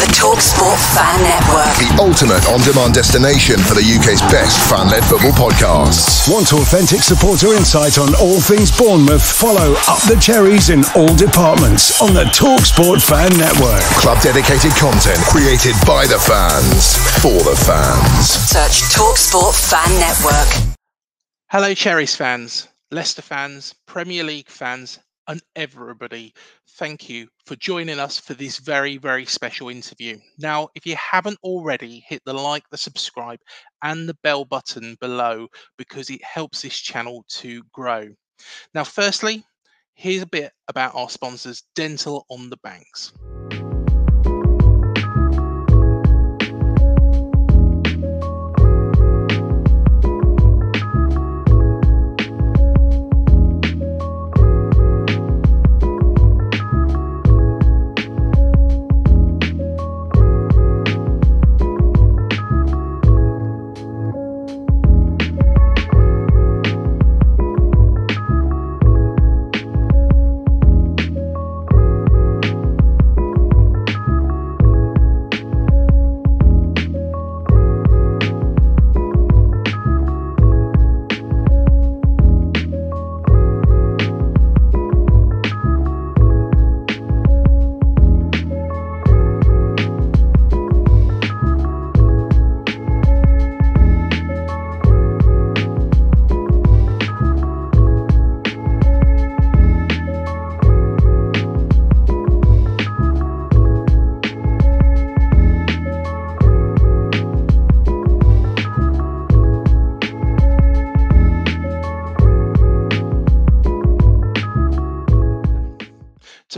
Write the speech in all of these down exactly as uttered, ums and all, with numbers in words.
The Talksport Fan Network. The ultimate on-demand destination for the U K's best fan-led football podcasts. Want authentic supporter insight on all things Bournemouth? Follow Up the Cherries in all departments on the Talksport Fan Network. Club-dedicated content created by the fans, for the fans. Search Talksport Fan Network. Hello, Cherries fans, Leicester fans, Premier League fans, and everybody, thank you for joining us for this very, very special interview. Now, if you haven't already, hit the like, the subscribe, and the bell button below because it helps this channel to grow. Now, firstly, here's a bit about our sponsors, Dental on the Banks.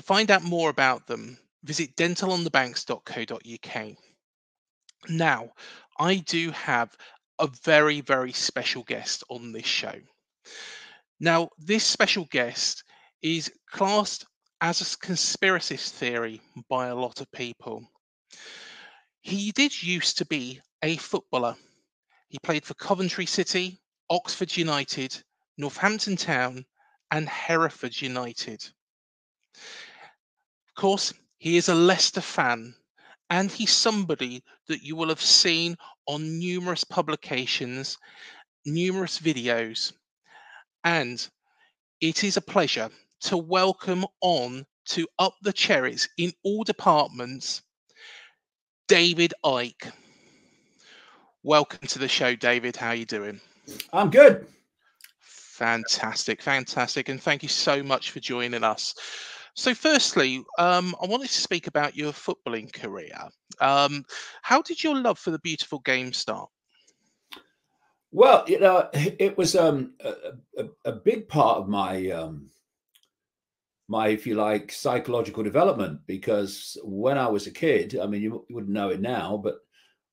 Find out more about them, visit dental on the banks dot co dot U K. Now, I do have a very, very special guest on this show. Now, this special guest is classed as a conspiracy theory by a lot of people. He did used to be a footballer. He played for Coventry City, Oxford United, Northampton Town, and Hereford United. Of course, he is a Leicester fan, and he's somebody that you will have seen on numerous publications, numerous videos, and it is a pleasure to welcome on to Up the Cherries in all departments, David Icke. Welcome to the show, David. How are you doing? I'm good. Fantastic, fantastic, and thank you so much for joining us. So firstly, um, I wanted to speak about your footballing career. Um, how did your love for the beautiful game start? Well, you know, it was um, a, a, a big part of my, um, my, if you like, psychological development, because when I was a kid, I mean, you wouldn't know it now, but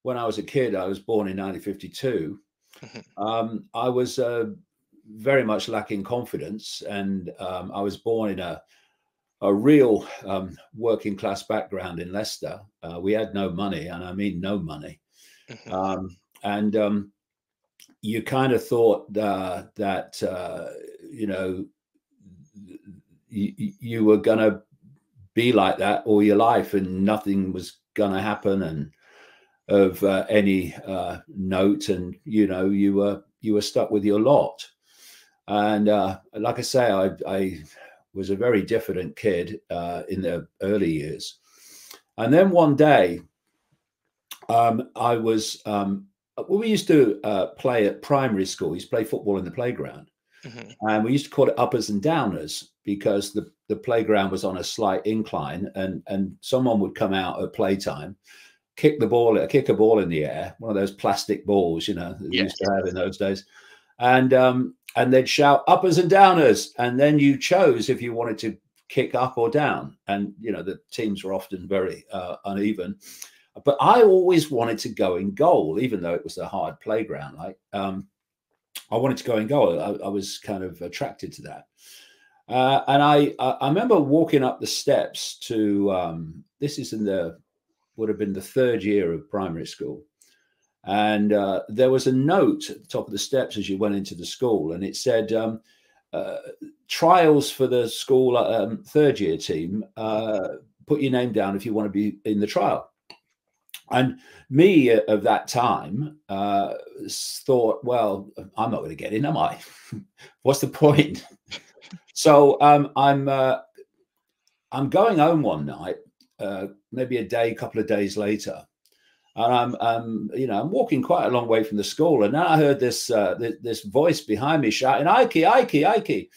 when I was a kid, I was born in nineteen fifty-two. Mm-hmm. um, I was uh, very much lacking confidence, and um, I was born in a a real um, working class background in Leicester. Uh, we had no money, and I mean no money. Mm-hmm. um, and um, you kind of thought uh, that, uh, you know, you were going to be like that all your life and nothing was going to happen and of uh, any uh, note. And, you know, you were, you were stuck with your lot. And uh, like I say, I, I was a very diffident kid uh, in the early years. And then one day um, I was, um, well, we used to uh, play at primary school. We used to play football in the playground. Mm-hmm. And we used to call it uppers and downers because the, the playground was on a slight incline, and, and someone would come out at playtime, kick the ball, kick a ball in the air, one of those plastic balls, you know, that yes. we used to have in those days. And, um, and they'd shout uppers and downers. And then you chose if you wanted to kick up or down. And, you know, the teams were often very uh, uneven. But I always wanted to go in goal, even though it was a hard playground. Like um, I wanted to go in goal. I, I was kind of attracted to that. Uh, and I, I remember walking up the steps to, um, this is in the, would have been the third year of primary school. And uh, there was a note at the top of the steps as you went into the school, and it said um, uh, trials for the school um, third year team. Uh, put your name down if you want to be in the trial. And me of that time uh, thought, well, I'm not going to get in, am I? What's the point? So um, I'm uh, I'm going home one night, uh, maybe a day, couple of days later, and I'm um, you know I'm walking quite a long way from the school, and now I heard this uh, th this voice behind me shouting, "Icke, Icke, Icke!"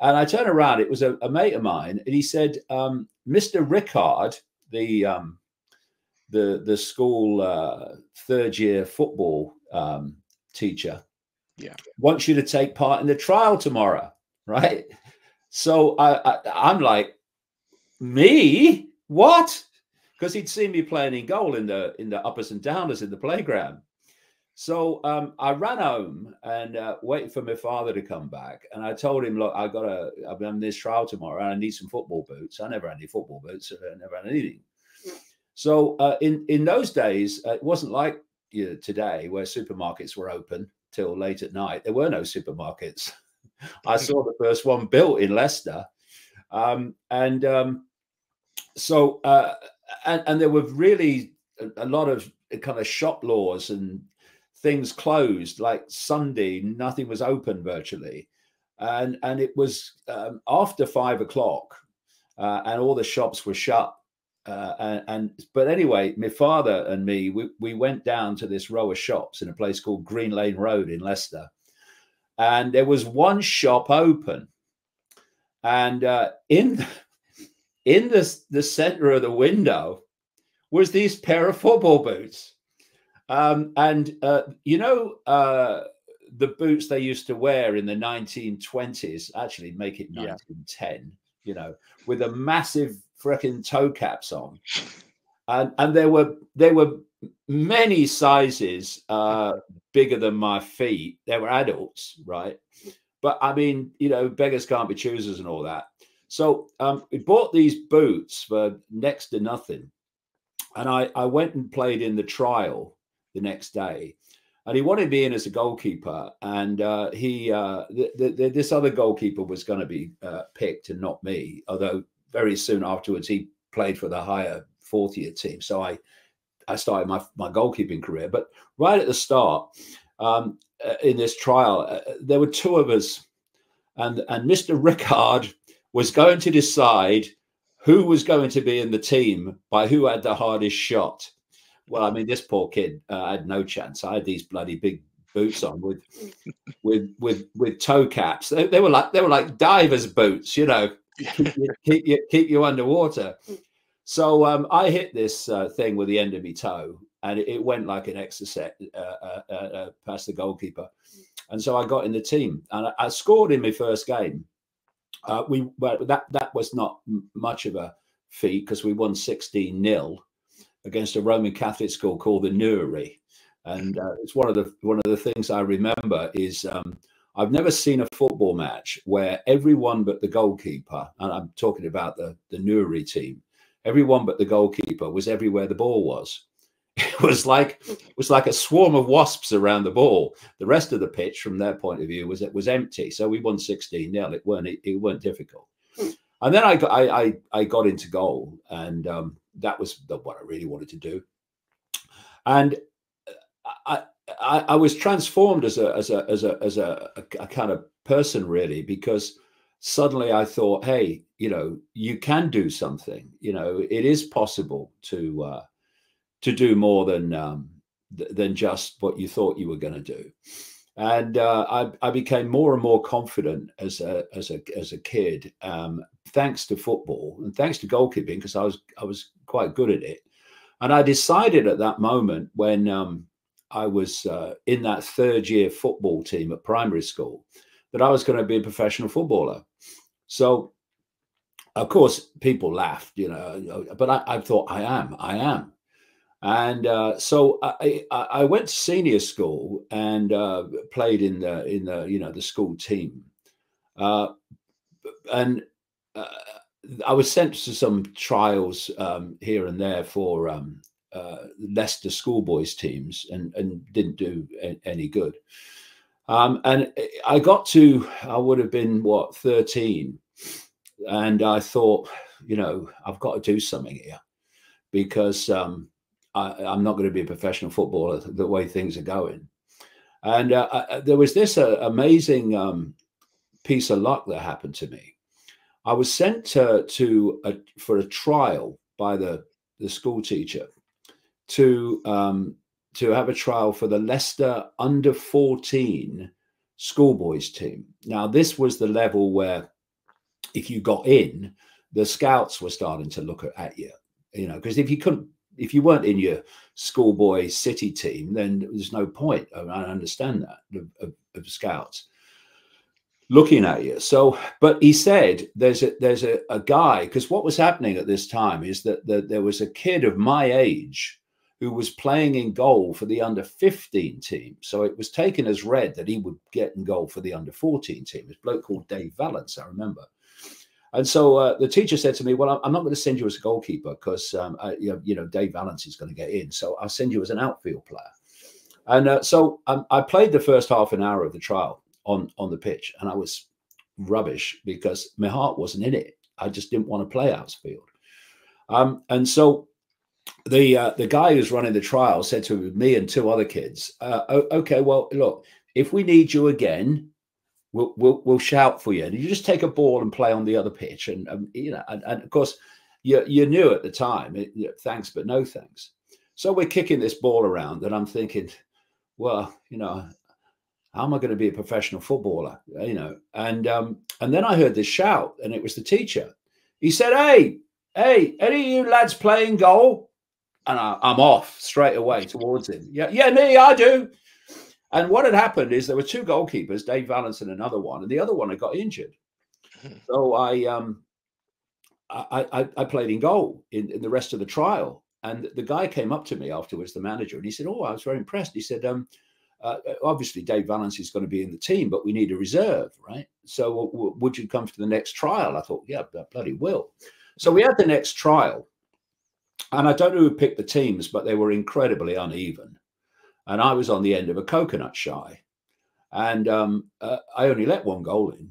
And I turned around. It was a, a mate of mine, and he said, um, "Mister Rickard, the um, the the school uh, third year football um, teacher, yeah, wants you to take part in the trial tomorrow, right?" So I, I, I'm like, "Me? What?" Because he'd seen me playing in goal in the in the uppers and downers in the playground. So um, I ran home and uh, waited for my father to come back, and I told him, "Look, I got a, I've done this trial tomorrow, and I need some football boots." I never had any football boots. I never had anything. So uh, in in those days, uh, it wasn't like you know, today, where supermarkets were open till late at night. There were no supermarkets. I saw the first one built in Leicester, um, and um, so uh, and and there were really a, a lot of kind of shop laws and things closed. Like Sunday, nothing was open virtually, and and it was um, after five o'clock, uh, and all the shops were shut. Uh, and, and but anyway, my father and me, we we went down to this row of shops in a place called Green Lane Road in Leicester. And there was one shop open, and uh, in in the the center of the window was these pair of football boots, um, and uh, you know uh, the boots they used to wear in the nineteen twenties. Actually, make it nineteen ten. Yeah. You know, with a massive freaking toe caps on, and and there were there were many sizes uh bigger than my feet. They were adults, right? But I mean, you know, beggars can't be choosers and all that. So um we bought these boots for next to nothing, and I I went and played in the trial the next day, and he wanted me in as a goalkeeper, and uh he uh th th th this other goalkeeper was going to be uh picked and not me, although very soon afterwards he played for the higher fourth year team. So I I started my, my goalkeeping career. But right at the start, um, uh, in this trial, uh, there were two of us, and, and Mister Rickard was going to decide who was going to be in the team by who had the hardest shot. Well, I mean, this poor kid uh, had no chance. I had these bloody big boots on with with with with toe caps. They, they were like they were like divers' boots, you know, keep you, keep you, keep you underwater. So um, I hit this uh, thing with the end of my toe, and it, it went like an exercise uh, uh, uh, past the goalkeeper. And so I got in the team, and I, I scored in my first game. Uh, we well, that that was not much of a feat, because we won sixteen nil against a Roman Catholic school called the Newry. And uh, it's one of the one of the things I remember is um, I've never seen a football match where everyone but the goalkeeper, and I'm talking about the the Newry team, everyone but the goalkeeper was everywhere the ball was. It was like it was like a swarm of wasps around the ball. The rest of the pitch, from their point of view, was it was empty. So we won sixteen nil. It weren't it, it weren't difficult. And then I got I I, I got into goal, and um, that was the, what I really wanted to do. And I I, I was transformed as a as a as a as a, a, a kind of person, really, because suddenly I thought, hey, you know, you can do something. You know, it is possible to uh, to do more than um, th than just what you thought you were going to do. And uh, I, I became more and more confident as a as a as a kid, um, thanks to football and thanks to goalkeeping, because I was I was quite good at it. And I decided at that moment, when um, I was uh, in that third year football team at primary school, that I was going to be a professional footballer. So, of course, people laughed, you know, but I, I thought, I am, I am. And uh, so I, I went to senior school and uh, played in the, in the, you know, the school team. Uh, and uh, I was sent to some trials um, here and there for um, uh, Leicester schoolboys teams, and, and didn't do any good. Um, and I got to, I would have been, what, thirteen. And I thought, you know, I've got to do something here, because um, I, I'm not going to be a professional footballer the way things are going. And uh, I, there was this uh, amazing um, piece of luck that happened to me. I was sent to, to a, for a trial by the, the school teacher to um, to have a trial for the Leicester under fourteen schoolboys team. Now, this was the level where if you got in, the scouts were starting to look at you, you know, because if you couldn't, if you weren't in your schoolboy city team, then there's no point. I understand that of, of, of scouts looking at you. So, but he said, there's a, there's a, a guy, because what was happening at this time is that, that there was a kid of my age who was playing in goal for the under fifteen team. So it was taken as read that he would get in goal for the under fourteen team. This bloke called Dave Vallance, I remember. And so uh, the teacher said to me, well, I'm not going to send you as a goalkeeper because, um, I, you know, Dave Vallance is going to get in. So I'll send you as an outfield player. And uh, so um, I played the first half an hour of the trial on, on the pitch. And I was rubbish because my heart wasn't in it. I just didn't want to play outfield. Um, and so the uh, the guy who's running the trial said to me and two other kids, uh, OK, well, look, if we need you again, We'll, we'll, we'll shout for you. And you just take a ball and play on the other pitch. And, um, you know, and, and of course, you, you knew at the time, it, you know, thanks, but no thanks. So we're kicking this ball around and I'm thinking, well, you know, how am I going to be a professional footballer? You know, and, um, and then I heard this shout and it was the teacher. He said, hey, hey, any of you lads playing goal? And I, I'm off straight away towards him. Yeah, yeah, me, I do. And what had happened is there were two goalkeepers, Dave Vallance and another one, and the other one had got injured. So I, um, I, I, I played in goal in, in the rest of the trial. And the guy came up to me afterwards, the manager, and he said, oh, I was very impressed. He said, um, uh, obviously, Dave Vallance is going to be in the team, but we need a reserve, right? So w w would you come to the next trial? I thought, yeah, I bloody will. So we had the next trial. And I don't know who picked the teams, but they were incredibly uneven. And I was on the end of a coconut shy. And um, uh, I only let one goal in.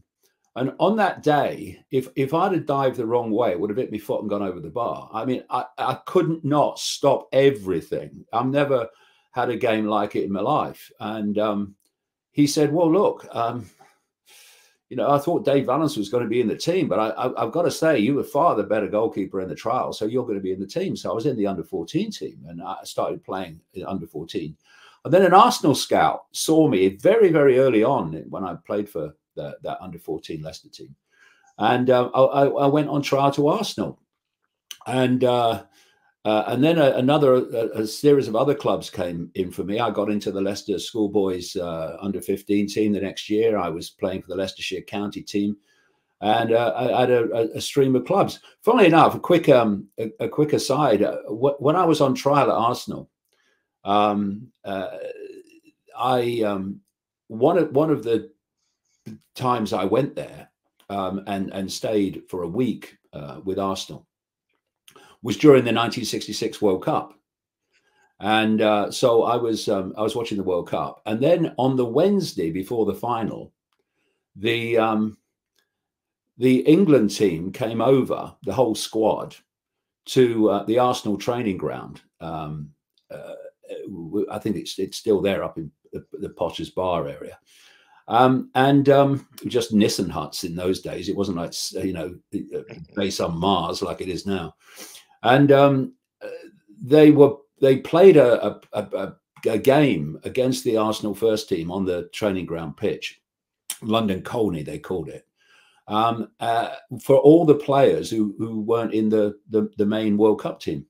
And on that day, if, if I'd have dived the wrong way, it would have hit me foot and gone over the bar. I mean, I, I couldn't not stop everything. I've never had a game like it in my life. And um, he said, well, look, um, you know, I thought Dave Vallance was going to be in the team, but I, I, I've got to say you were far the better goalkeeper in the trial. So you're going to be in the team. So I was in the under fourteen team and I started playing under fourteen. And then an Arsenal scout saw me very, very early on when I played for the, that under fourteen Leicester team. And uh, I, I went on trial to Arsenal. And uh, uh, and then a, another a, a series of other clubs came in for me. I got into the Leicester schoolboys uh, under fifteen team the next year. I was playing for the Leicestershire County team. And uh, I had a, a stream of clubs. Funnily enough, a quick, um, a, a quick aside, uh, when I was on trial at Arsenal, um uh i um one of one of the times I went there um and and stayed for a week uh with Arsenal was during the nineteen sixty-six World Cup. And uh so i was um i was watching the World Cup, and then on the Wednesday before the final, the um the England team came over, the whole squad, to uh, the Arsenal training ground. um uh, I think it's it's still there up in the, the Potter's Bar area, um, and um, just Nissen huts in those days. It wasn't like, you know, based on Mars like it is now. And um, they were they played a, a, a, a game against the Arsenal first team on the training ground pitch, London Colney they called it, um, uh, for all the players who who weren't in the the, the main World Cup team.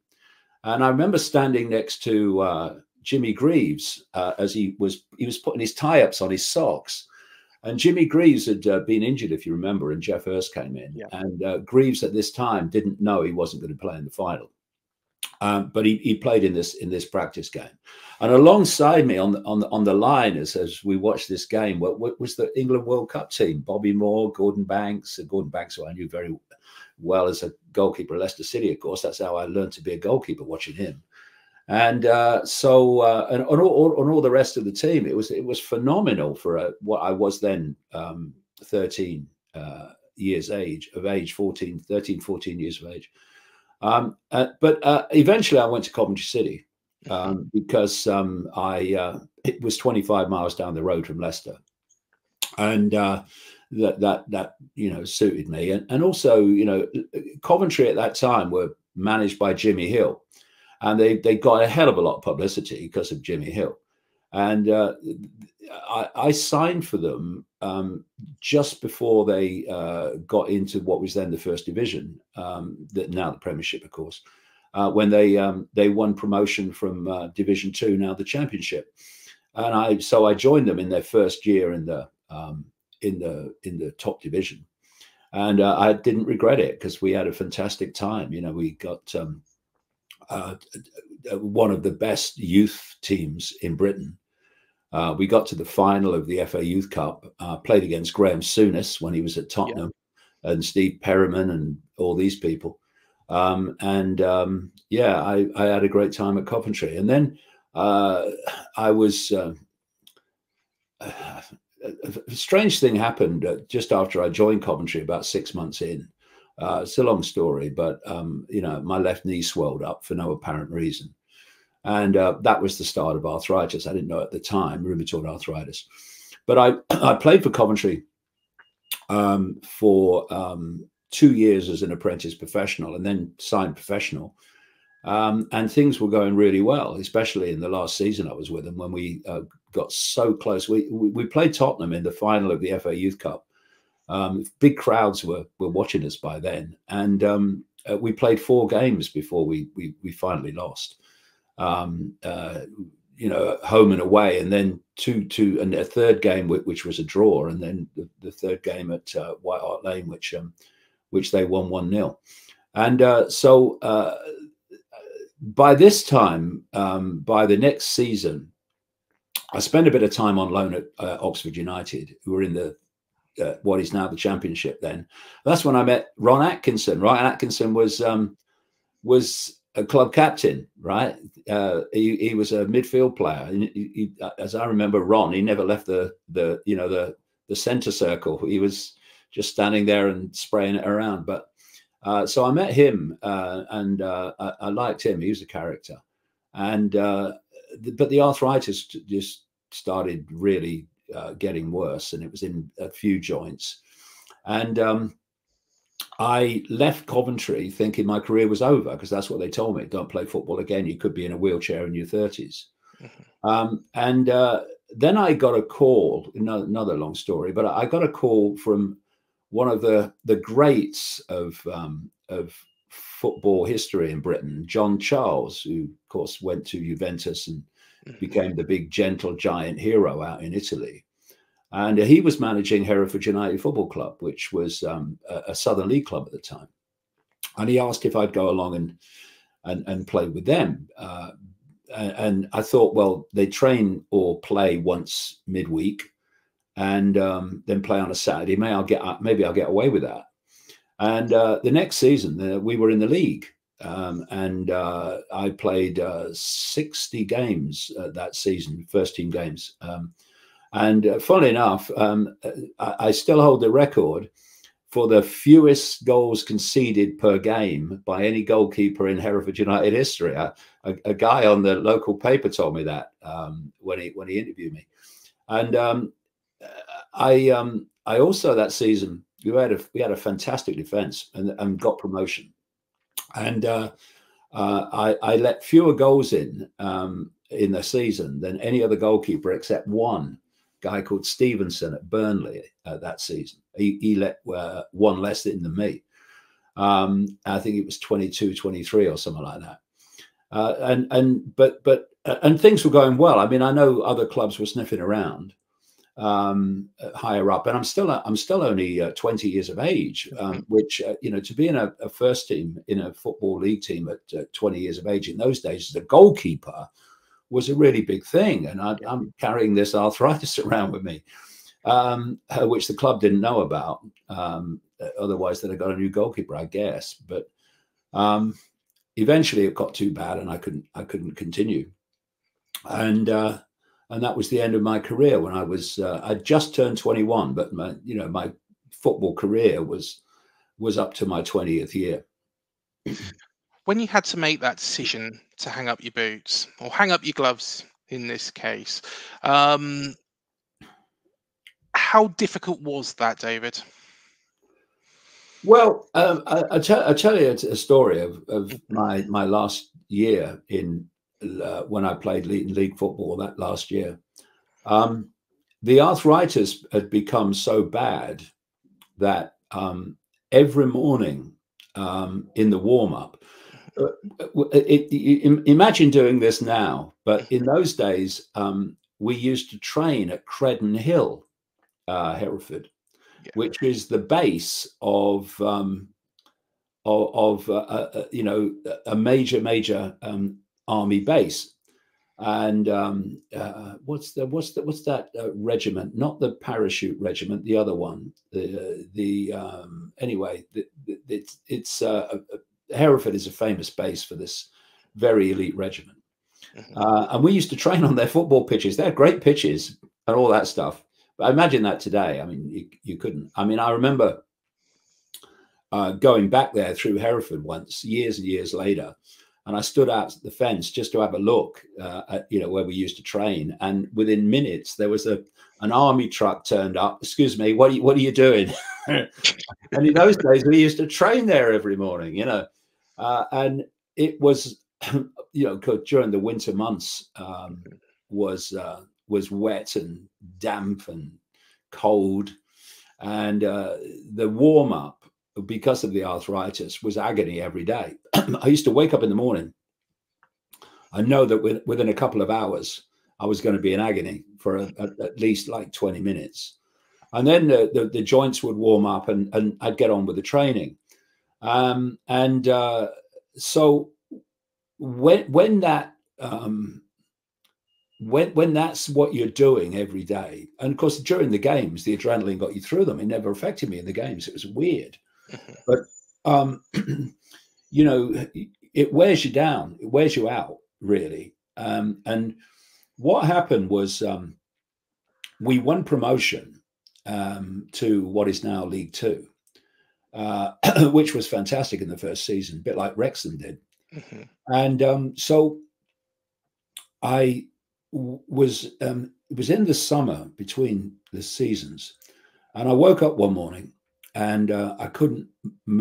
And I remember standing next to uh, Jimmy Greaves uh, as he was he was putting his tie-ups on his socks. And Jimmy Greaves had uh, been injured, if you remember, and Jeff Hurst came in. Yeah. And uh, Greaves at this time didn't know he wasn't going to play in the final. Um, but he, he played in this in this practice game. And alongside me on the, on the, on the line as, as we watched this game what, what was the England World Cup team, Bobby Moore, Gordon Banks, and Gordon Banks, who I knew very well as a goalkeeper at Leicester City, of course. That's how I learned to be a goalkeeper, watching him. And uh, so uh, and on all, on all the rest of the team, it was it was phenomenal for a, what I was then um, thirteen uh, years age of age, fourteen, thirteen, fourteen years of age. Um, uh, but uh, eventually I went to Coventry City um, because um, I uh, it was twenty-five miles down the road from Leicester, and uh, that that that you know suited me. And and also, you know, Coventry at that time were managed by Jimmy Hill, and they they got a hell of a lot of publicity because of Jimmy Hill. And uh, I, I signed for them um, just before they uh, got into what was then the First Division, um, that now the Premiership, of course, uh, when they um, they won promotion from uh, Division Two, now the Championship. And I so I joined them in their first year in the um, in the in the top division, and uh, I didn't regret it because we had a fantastic time. You know, we got um, uh, one of the best youth teams in Britain. Uh, we got to the final of the F A Youth Cup, uh, played against Graham Souness when he was at Tottenham, yeah, and Steve Perriman and all these people. Um, and um, yeah, I, I had a great time at Coventry. And then uh, I was, uh, a, a strange thing happened just after I joined Coventry, about six months in. Uh, it's a long story, but, um, you know, my left knee swelled up for no apparent reason. And uh, that was the start of arthritis. I didn't know at the time, rheumatoid arthritis. But I, I played for Coventry um, for um, two years as an apprentice professional, and then signed professional. Um, and things were going really well, especially in the last season I was with them, when we uh, got so close. We, we, we played Tottenham in the final of the F A Youth Cup. Um, big crowds were, were watching us by then. And um, uh, we played four games before we, we, we finally lost. Um, uh, you know, home and away, and then two, two, and a third game which was a draw, and then the, the third game at uh, White Hart Lane, which um, which they won one nil. And uh, so uh, by this time, um, by the next season, I spent a bit of time on loan at uh, Oxford United, who were in the uh, what is now the Championship. Then that's when I met Ron Atkinson. Ron Atkinson was um, was. a club captain, right? Uh, he, he was a midfield player. He, he, as I remember, Ron, he never left the the you know the the centre circle. He was just standing there and spraying it around. But uh, so I met him, uh, and uh, I, I liked him. He was a character, and uh, the, but the arthritis just started really uh, getting worse, and it was in a few joints, and. Um, I left Coventry thinking my career was over, because that's what they told me. Don't play football again. You could be in a wheelchair in your thirties. Mm-hmm. um, and uh, then I got a call, another long story, but I got a call from one of the, the greats of, um, of football history in Britain, John Charles, who, of course, went to Juventus and mm-hmm. became the big gentle giant hero out in Italy. And he was managing Hereford United Football Club, which was um, a, a Southern League club at the time. And he asked if I'd go along and and, and play with them. Uh, and, and I thought, well, they train or play once midweek, and um, then play on a Saturday. Maybe I'll get maybe I'll get away with that. And uh, the next season, uh, we were in the league, um, and uh, I played uh, sixty games uh, that season, first team games. Um, And uh, funnily enough, um, I, I still hold the record for the fewest goals conceded per game by any goalkeeper in Hereford United history. I, a, a guy on the local paper told me that um, when he when he interviewed me. And um, I um, I also that season we had a we had a fantastic defence, and, and got promotion. And uh, uh, I, I let fewer goals in um, in the season than any other goalkeeper except one. Guy called Stevenson at Burnley uh, that season. He, he let uh, one less in than me. Um, I think it was twenty-two, twenty-three or something like that. Uh, and and but but and things were going well. I mean, I know other clubs were sniffing around um, higher up, and I'm still I'm still only uh, twenty years of age, um, which uh, you know, to be in a, a first team in a football league team at uh, twenty years of age in those days as a goalkeeper was a really big thing. And I, I'm carrying this arthritis around with me, um, which the club didn't know about. Um, otherwise, they'd have got a new goalkeeper, I guess. But um, eventually, it got too bad, and I couldn't, I couldn't continue. And uh, and that was the end of my career. When I was, uh, I just turned twenty-one, but my, you know, my football career was was up to my twentieth year. when you had to make that decision to hang up your boots or hang up your gloves in this case, um, how difficult was that, David? Well, um, I, I, tell, I tell you a, a story of, of my my last year in uh, when I played league, league football that last year. Um, the arthritis had become so bad that um, every morning um, in the warm-up, uh, it, it, imagine doing this now, but in those days, um, we used to train at Credden Hill, uh, Hereford. Yeah. Which is the base of um, of, of uh, uh, you know, a major major um, army base, and um, uh, what's the what's the what's that uh, regiment? Not the parachute regiment, the other one. The the um, anyway, the, the, it's it's uh, Hereford is a famous base for this very elite regiment, mm-hmm. uh, and we used to train on their football pitches. They're great pitches and all that stuff. But imagine that today. I mean, you, you couldn't. I mean, I remember uh, going back there through Hereford once, years and years later, and I stood out the fence just to have a look uh, at, you know, where we used to train. And within minutes, there was a an army truck turned up. Excuse me, what are you, what are you doing? And in those days, we used to train there every morning, you know. Uh, and it was, you know, during the winter months, um, was. Uh, was wet and damp and cold, and uh, the warm-up, because of the arthritis, was agony every day. I used to wake up in the morning. I know that with, within a couple of hours, I was going to be in agony for a, a, at least like twenty minutes. And then the, the, the joints would warm up, and, and I'd get on with the training. Um, and uh, so when, when that... Um, When, when that's what you're doing every day, and of course during the games the adrenaline got you through them. It never affected me in the games. It was weird, but um, you know, it wears you down. It wears you out, really. Um, and what happened was um, we won promotion um, to what is now League Two, uh, which was fantastic in the first season, a bit like Wrexham did. Mm-hmm. And um, so I. was um it was in the summer between the seasons, and I woke up one morning and uh, I couldn't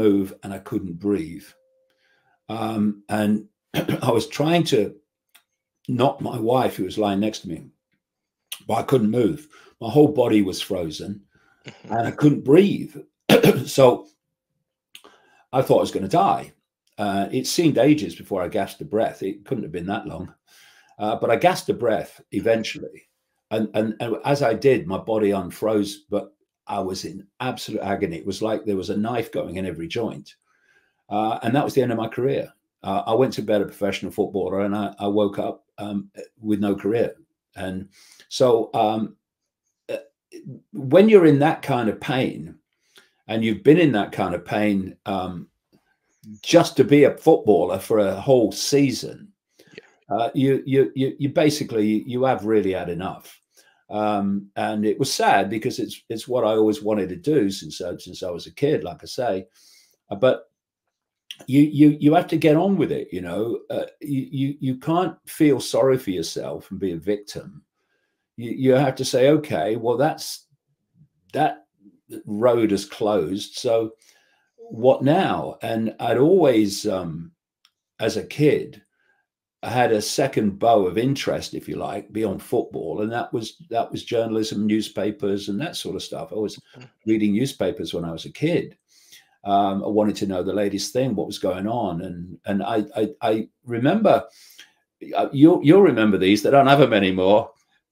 move and I couldn't breathe, um and I was trying to knock my wife, who was lying next to me, but I couldn't move. My whole body was frozen and I couldn't breathe. So I thought I was going to die. Uh it seemed ages before I gasped a breath. It couldn't have been that long. Uh, but I gasped a breath eventually, and, and and as I did, my body unfroze. But I was in absolute agony. It was like there was a knife going in every joint, uh, and that was the end of my career. Uh, I went to bed a professional footballer, and I, I woke up um, with no career. And so, um, when you're in that kind of pain, and you've been in that kind of pain, um, just to be a footballer for a whole season. Uh, you, you, you, you basically, you have really had enough. Um, and it was sad because it's, it's what I always wanted to do since, uh, since I was a kid, like I say, uh, but you, you, you have to get on with it. You know, uh, you, you, you can't feel sorry for yourself and be a victim. You, you have to say, okay, well, that's, that road has closed. So what now? And I'd always, um, as a kid, I had a second bow of interest, if you like, beyond football, and that was that was journalism, newspapers, and that sort of stuff. I was reading newspapers when I was a kid. Um, I wanted to know the latest thing, what was going on, and and I I, I remember, you'll you'll remember these. They don't have them anymore,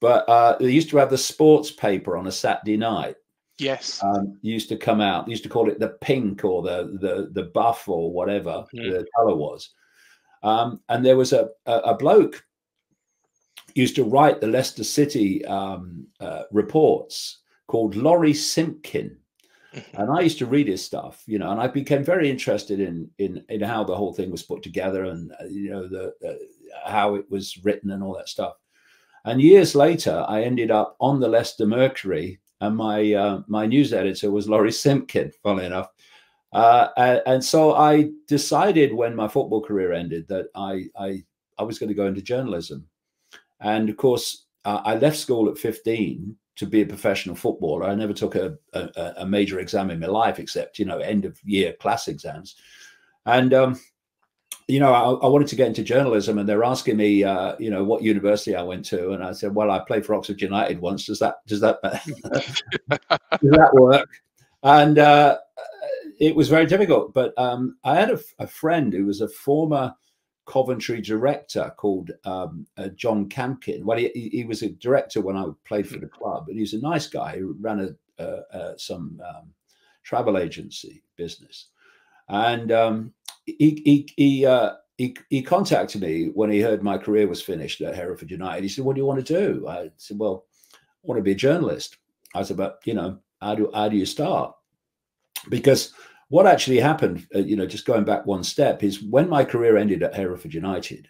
but uh, they used to have the sports paper on a Saturday night. Yes, um, used to come out. They used to call it the pink or the the the buff or whatever mm. the color was. Um, and there was a, a, a bloke used to write the Leicester City um, uh, reports called Laurie Simpkin. And I used to read his stuff, you know, and I became very interested in, in, in how the whole thing was put together and, uh, you know, the, uh, how it was written and all that stuff. And years later, I ended up on the Leicester Mercury, and my, uh, my news editor was Laurie Simpkin, funnily enough. Uh, and, and so I decided when my football career ended that I, I, I was going to go into journalism. And of course, uh, I left school at fifteen to be a professional footballer. I never took a, a, a major exam in my life, except, you know, end of year class exams. And, um, you know, I, I wanted to get into journalism, and they're asking me, uh, you know, what university I went to. And I said, well, I played for Oxford United once. Does that, does that, does that work? And uh, it was very difficult. But um, I had a, a friend who was a former Coventry director called um, uh, John Camkin. Well, he, he was a director when I played for the club, but he's a nice guy who ran a, uh, uh, some um, travel agency business. And um, he, he, he, uh, he, he contacted me when he heard my career was finished at Hereford United. He said, what do you want to do? I said, well, I want to be a journalist. I said, but, you know, how do, how do you start? Because what actually happened, uh, you know, just going back one step, is when my career ended at Hereford United,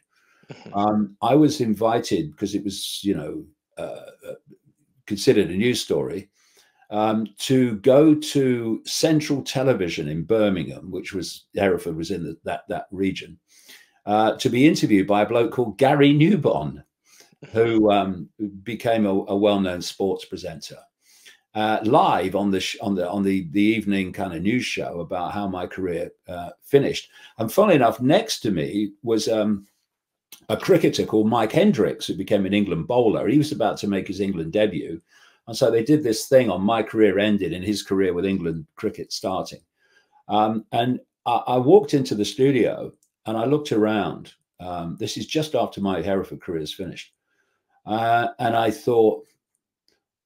um, I was invited, because it was, you know, uh, considered a news story, um, to go to Central Television in Birmingham, which was, Hereford was in the, that, that region, uh, to be interviewed by a bloke called Gary Newbon, who um, became a, a well-known sports presenter. Uh, live on the sh on the on the the evening kind of news show about how my career uh, finished. And funnily enough, next to me was um, a cricketer called Mike Hendricks, who became an England bowler. He was about to make his England debut, and so they did this thing on my career ended and his career with England cricket starting. Um, and I, I walked into the studio and I looked around. Um, this is just after my Hereford career is finished, uh, and I thought,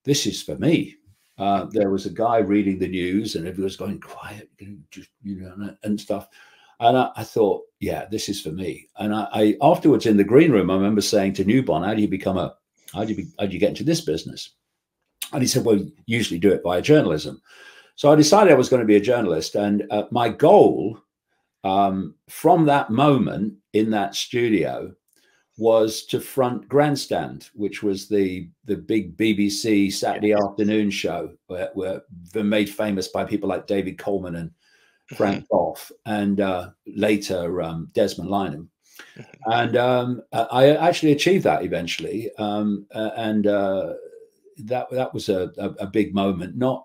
this is for me. Uh, there was a guy reading the news and everyone's going quiet, just, you know, and stuff. And I, I thought, yeah, this is for me. And I, I afterwards in the green room, I remember saying to Newbon, how do you become a, how do you, be, how do you get into this business? And he said, well, you usually do it by journalism. So I decided I was going to be a journalist. And uh, my goal um, from that moment in that studio was to front Grandstand, which was the the big B B C Saturday yes. afternoon show where, where they were made famous by people like David Coleman and Frank Bough, and uh, later um, Desmond Lynam. And um, I actually achieved that eventually. Um, and uh, that that was a, a big moment, not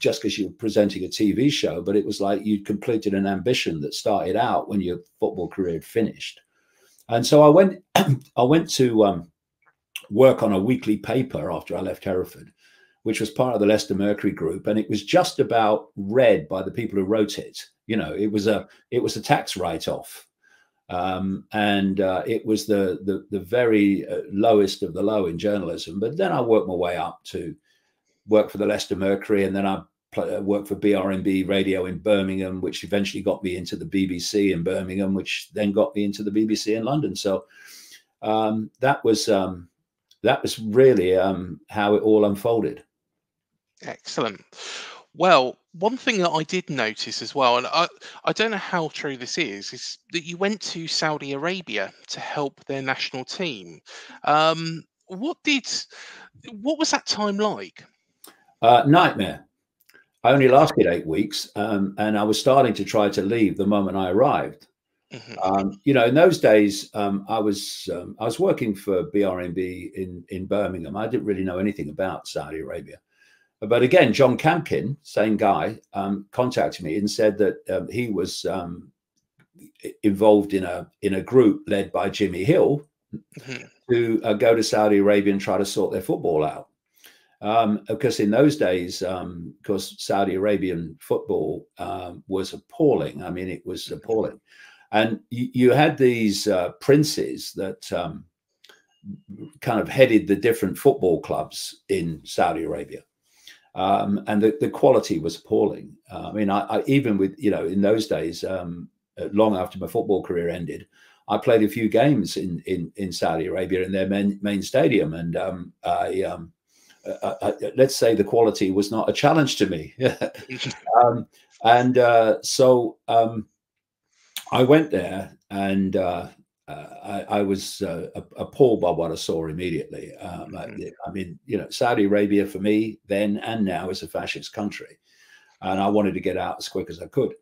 just because you were presenting a T V show, but it was like you'd completed an ambition that started out when your football career had finished. And so I went, I went to um, work on a weekly paper after I left Hereford, which was part of the Leicester Mercury group. And it was just about read by the people who wrote it. You know, it was a, it was a tax write-off. Um, and uh, it was the, the, the very lowest of the low in journalism. But then I worked my way up to work for the Leicester Mercury. And then I worked for B R M B Radio in Birmingham, which eventually got me into the B B C in Birmingham, which then got me into the B B C in London. So um, that was um, that was really um, how it all unfolded. Excellent. Well, one thing that I did notice as well, and I, I don't know how true this is, is that you went to Saudi Arabia to help their national team. Um, what did what was that time like? Uh, nightmare. I only lasted eight weeks, um, and I was starting to try to leave the moment I arrived. Mm-hmm. um, you know, in those days, um, I was um, I was working for B R M B in in Birmingham. I didn't really know anything about Saudi Arabia, but again, John Camkin, same guy, um, contacted me and said that um, he was um, involved in a in a group led by Jimmy Hill mm-hmm. to uh, go to Saudi Arabia and try to sort their football out. Um, of course, in those days, um, of course, Saudi Arabian football uh, was appalling. I mean, it was appalling. And you, you had these uh, princes that um, kind of headed the different football clubs in Saudi Arabia. Um, and the, the quality was appalling. Uh, I mean, I, I even with, you know, in those days, um, long after my football career ended, I played a few games in, in, in Saudi Arabia in their main, main stadium. And um, I... Um, Uh, uh, let's say the quality was not a challenge to me. um, and uh, so um, I went there and uh, uh, I, I was uh, appalled by what I saw immediately. Um, I, I mean, you know, Saudi Arabia for me then and now is a fascist country, and I wanted to get out as quick as I could.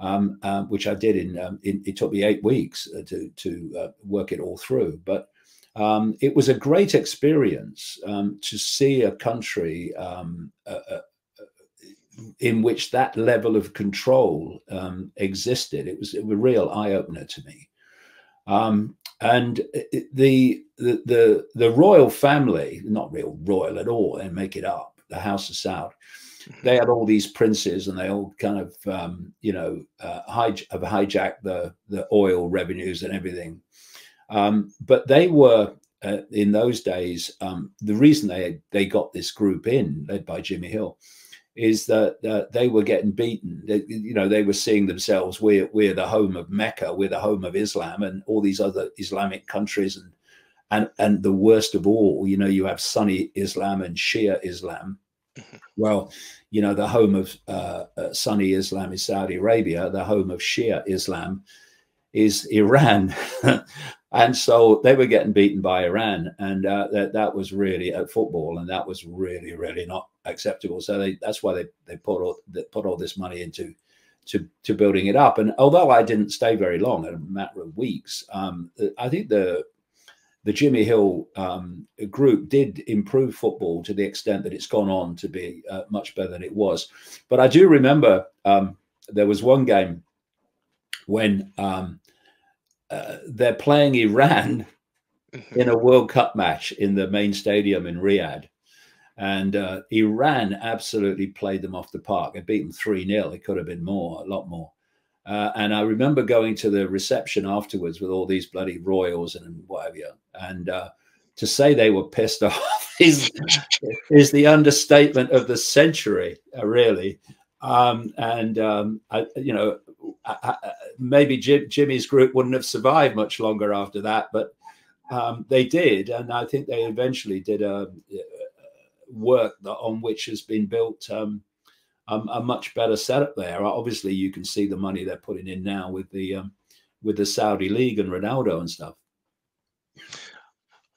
um, uh, which I did in, um, in, it took me eight weeks to, to uh, work it all through. But um, it was a great experience um, to see a country um, uh, uh, in which that level of control um, existed. It was, it was a real eye-opener to me. Um, and the, the, the, the royal family, not real royal at all, and make it up, the House of Saud, they had all these princes and they all kind of, um, you know, uh, hij have hijacked the, the oil revenues and everything. Um, but they were, uh, in those days, um, the reason they, they got this group in, led by Jimmy Hill, is that uh, they were getting beaten. They, you know, they were seeing themselves, we're, we're the home of Mecca, we're the home of Islam and all these other Islamic countries. And, and, and the worst of all, you know, you have Sunni Islam and Shia Islam. Well, you know, the home of uh, uh, Sunni Islam is Saudi Arabia, the home of Shia Islam is Iran. And so they were getting beaten by Iran, and uh, that, that was really at football, and that was really, really not acceptable. So they, that's why they, they put all they put all this money into to, to building it up. And although I didn't stay very long, a matter of weeks, um, I think the the Jimmy Hill um, group did improve football to the extent that it's gone on to be uh, much better than it was. But I do remember um, there was one game when um, Uh, they're playing Iran in a World Cup match in the main stadium in Riyadh. And uh, Iran absolutely played them off the park. They beat them three nil. It could have been more, a lot more. Uh, and I remember going to the reception afterwards with all these bloody royals and whatever. And uh, to say they were pissed off is, is the understatement of the century, uh, really. Um, and, um, I, you know, I, I, maybe Jim, Jimmy's group wouldn't have survived much longer after that, but um, they did. And I think they eventually did a, a work that, on which has been built um, um, a much better setup there. Obviously, you can see the money they're putting in now with the, um, with the Saudi League and Ronaldo and stuff.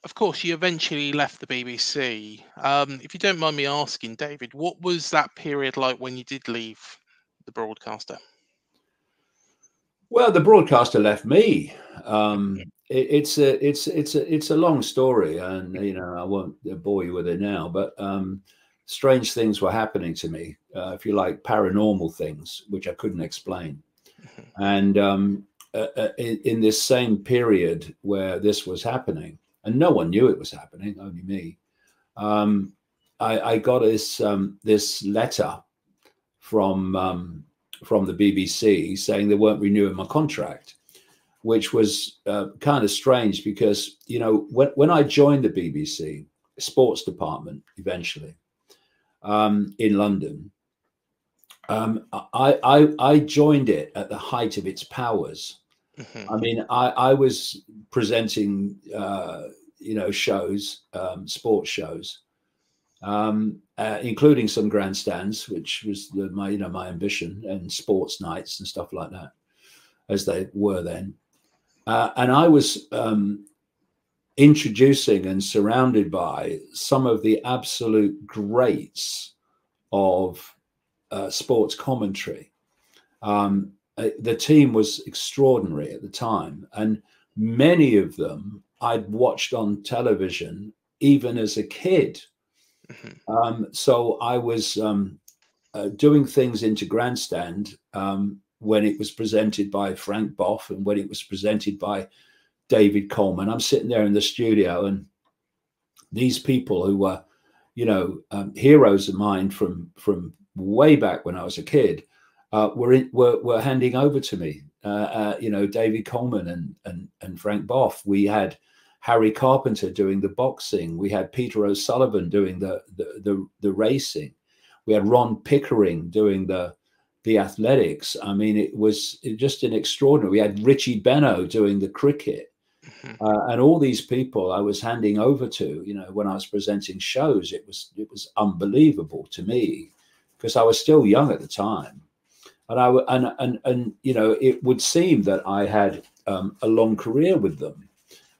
Of course, you eventually left the B B C. Um, if you don't mind me asking, David, what was that period like when you did leave the broadcaster? Well, the broadcaster left me. Um, it, it's a it's it's a it's a long story, and you know I won't bore you with it now. But um, strange things were happening to me, uh, if you like, paranormal things, which I couldn't explain, and um, uh, in, in this same period where this was happening. And no one knew it was happening, only me. Um, I, I got this um, this letter from um, from the B B C saying they weren't renewing my contract, which was uh, kind of strange because you know when when I joined the B B C sports department eventually um, in London, um, I, I I joined it at the height of its powers. I mean, I, I was presenting, uh, you know, shows, um, sports shows, um, uh, including some grandstands, which was the, my, you know, my ambition, and sports nights and stuff like that, as they were then. Uh, and I was um, introducing and surrounded by some of the absolute greats of uh, sports commentary. Um, Uh, the team was extraordinary at the time, and many of them I'd watched on television even as a kid. Mm-hmm. Um, so I was um, uh, doing things into Grandstand um, when it was presented by Frank Bough and when it was presented by David Coleman. I'm sitting there in the studio, and these people who were, you know, um, heroes of mine from from way back when I was a kid. Uh, were, in, were were handing over to me, uh, uh, you know, David Coleman and and and Frank Bough. We had Harry Carpenter doing the boxing. We had Peter O'Sullivan doing the the the, the racing. We had Ron Pickering doing the the athletics. I mean, it was just an extraordinary. We had Richie Benno doing the cricket, uh, and all these people I was handing over to. You know, when I was presenting shows, it was it was unbelievable to me because I was still young at the time. And I and and and you know it would seem that I had um, a long career with them.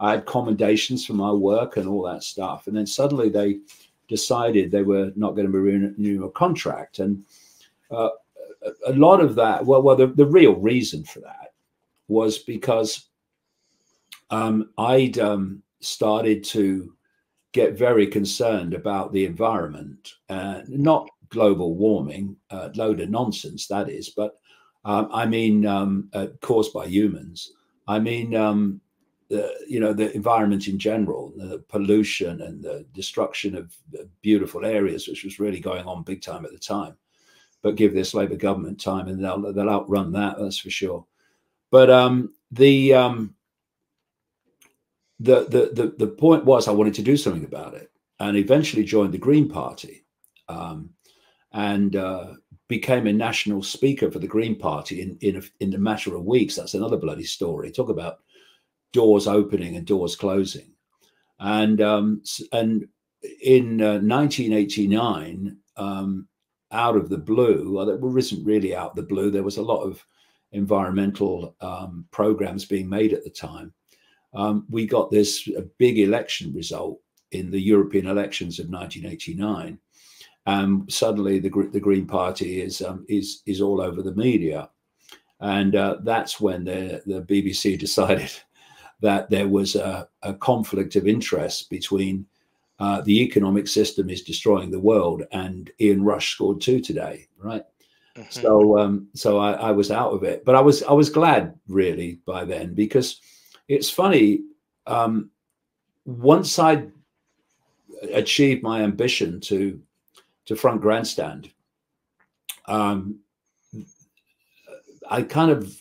I had commendations for my work and all that stuff, and then suddenly they decided they were not going to renew a contract. And uh, a lot of that, well, well, the, the real reason for that was because um, I'd um, started to get very concerned about the environment, uh, not global warming, a uh, load of nonsense that is, but um, I mean, um, uh, caused by humans. I mean, um, the, you know, the environment in general, the pollution and the destruction of beautiful areas, which was really going on big time at the time. But give this Labour government time and they'll, they'll outrun that, that's for sure. But um, the, um, the, the, the, the point was I wanted to do something about it, and eventually joined the Green Party um, and uh, became a national speaker for the Green Party in, in, a, in a matter of weeks. That's another bloody story. Talk about doors opening and doors closing. And, um, and in uh, nineteen eighty-nine, um, out of the blue, well, it wasn't really out of the blue. There was a lot of environmental um, programs being made at the time. Um, we got this big election result in the European elections of nineteen eighty-nine. Um, suddenly, the, the Green Party is um, is is all over the media, and uh, that's when the the B B C decided that there was a, a conflict of interest between. Uh, the economic system is destroying the world, and Ian Rush scored two today, right? Uh-huh. So, um, so I, I was out of it, but I was I was glad really by then, because it's funny. Um, once I achieved my ambition to to front Grandstand, um, I kind of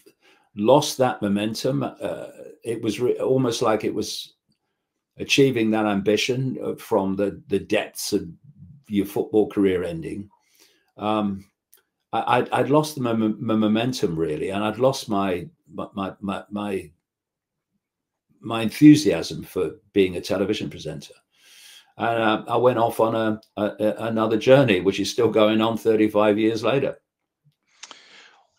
lost that momentum. Uh, it was re almost like it was. Achieving that ambition from the, the depths of your football career ending, um, I, I'd, I'd lost the mom momentum really, and I'd lost my my my my my enthusiasm for being a television presenter, and uh, I went off on a, a, a another journey, which is still going on thirty-five years later.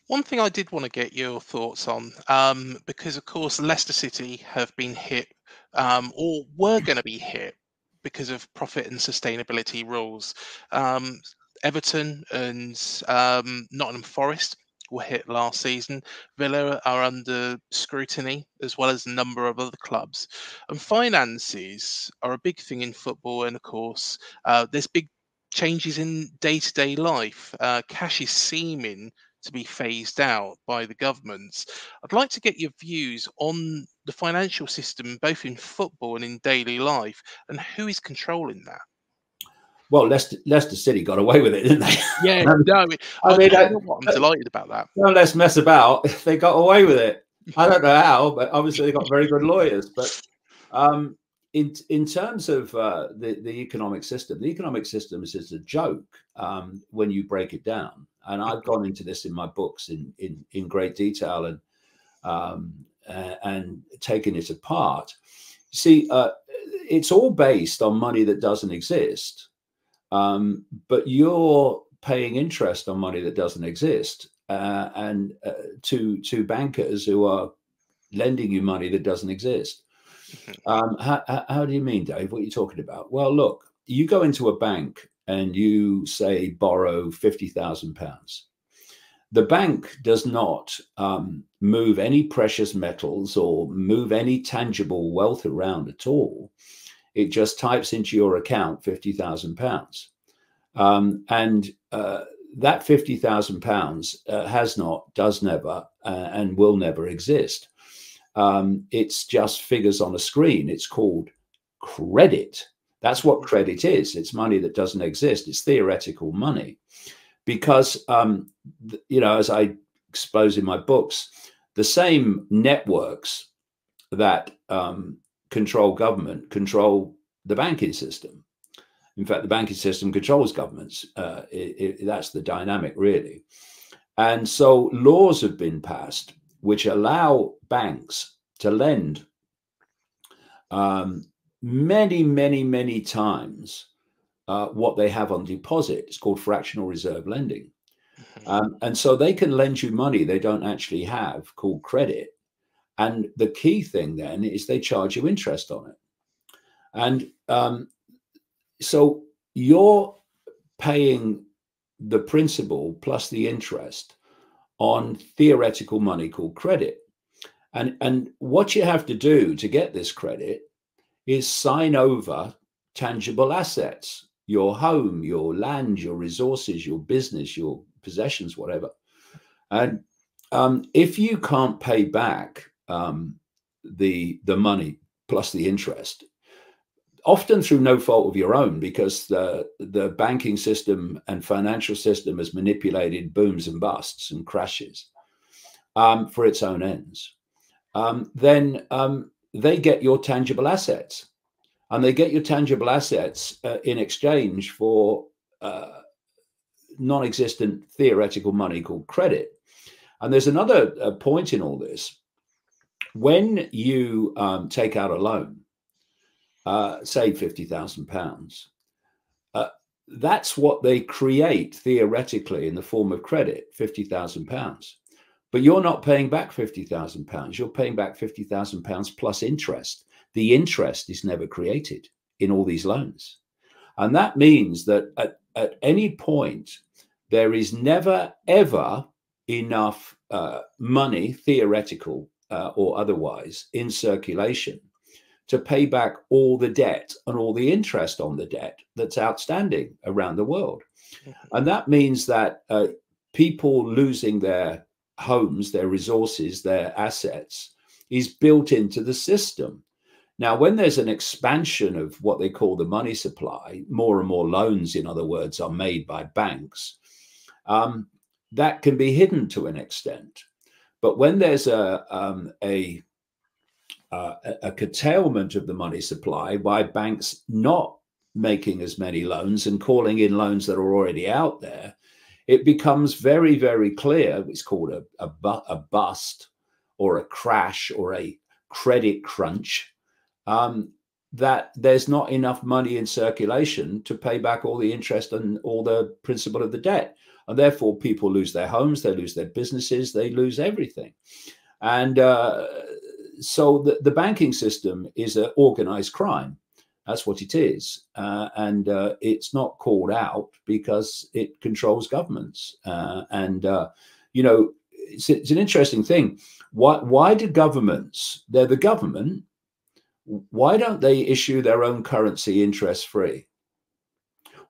One thing I did want to get your thoughts on, um, because of course Leicester City have been hit. Um, or were going to be hit because of profit and sustainability rules. Um, Everton and um, Nottingham Forest were hit last season. Villa are under scrutiny, as well as a number of other clubs. And finances are a big thing in football. And of course, uh, there's big changes in day-to-day life. Uh, cash is seeming to be phased out by the governments. I'd like to get your views on the financial system, both in football and in daily life, and who is controlling that? Well, Leicester, Leicester City got away with it, didn't they? Yeah, no, I mean, I mean, I, I, I'm delighted about that. No, let's mess about. They got away with it. I don't know how, but obviously they got very good lawyers. But um, in in terms of uh, the the economic system, the economic system is, is a joke um, when you break it down. And I've gone into this in my books in in, in great detail, and um, uh, and taken it apart. You see, uh, it's all based on money that doesn't exist, um, but you're paying interest on money that doesn't exist, uh, and uh, to to bankers who are lending you money that doesn't exist. Um, how, how do you mean, Dave? What are you talking about? Well, look, you go into a bank. And you say borrow fifty thousand pounds. The bank does not um, move any precious metals or move any tangible wealth around at all. It just types into your account fifty thousand pounds. Um, and uh, that fifty thousand pounds uh, has not, does never, uh, and will never exist. Um, it's just figures on a screen. It's called credit. That's what credit is. It's money that doesn't exist. It's theoretical money, because, um, you know, as I expose in my books, the same networks that um, control government control the banking system. In fact, the banking system controls governments. Uh, it, it, that's the dynamic, really. And so laws have been passed which allow banks to lend um many, many, many times uh, what they have on deposit. It's called fractional reserve lending. Mm-hmm. um, and so they can lend you money they don't actually have, called credit. And the key thing then is they charge you interest on it. And um, so you're paying the principal plus the interest on theoretical money called credit. And, and what you have to do to get this credit is sign over tangible assets, your home, your land, your resources, your business, your possessions, whatever. And um, if you can't pay back um, the, the money plus the interest, often through no fault of your own, because the, the banking system and financial system has manipulated booms and busts and crashes um, for its own ends, um, then um, they get your tangible assets. And they get your tangible assets uh, in exchange for uh, non-existent theoretical money called credit. And there's another uh, point in all this. When you um, take out a loan, uh, say fifty thousand pounds, uh, that's what they create theoretically in the form of credit, fifty thousand pounds. But you're not paying back fifty thousand pounds. You're paying back fifty thousand pounds plus interest. The interest is never created in all these loans. And that means that at, at any point, there is never, ever enough uh, money, theoretical uh, or otherwise, in circulation to pay back all the debt and all the interest on the debt that's outstanding around the world. Mm-hmm. And that means that uh, people losing their homes, their resources, their assets is built into the system. Now, when there's an expansion of what they call the money supply, more and more loans, in other words, are made by banks, um, that can be hidden to an extent. But when there's a, um, a, uh, a curtailment of the money supply by banks not making as many loans and calling in loans that are already out there, it becomes very, very clear. It's called a, a, bu a bust or a crash or a credit crunch. Um, that there's not enough money in circulation to pay back all the interest and all the principal of the debt. And therefore, people lose their homes, they lose their businesses, they lose everything. And uh, so the, the banking system is an organized crime. That's what it is. Uh, and uh, it's not called out because it controls governments. Uh, and, uh, you know, it's, it's an interesting thing. Why, why do governments, they're the government, why don't they issue their own currency interest-free?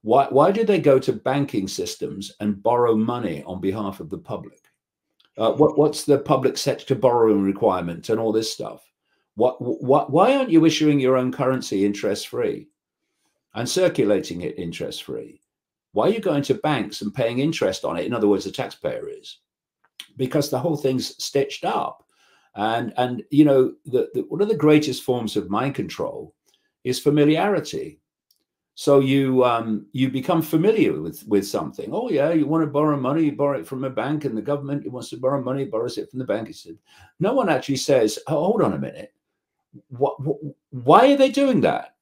Why, why do they go to banking systems and borrow money on behalf of the public? Uh, what, what's the public sector borrowing requirement and all this stuff? What, what, why aren't you issuing your own currency interest-free and circulating it interest-free? Why are you going to banks and paying interest on it? In other words, the taxpayer is. Because the whole thing's stitched up. And, and you know, the, the, one of the greatest forms of mind control is familiarity. So you um, you become familiar with, with something. Oh, yeah, you want to borrow money, you borrow it from a bank, and the government wants to borrow money, borrows it from the bank. No one actually says, oh, hold on a minute, what, what, why are they doing that?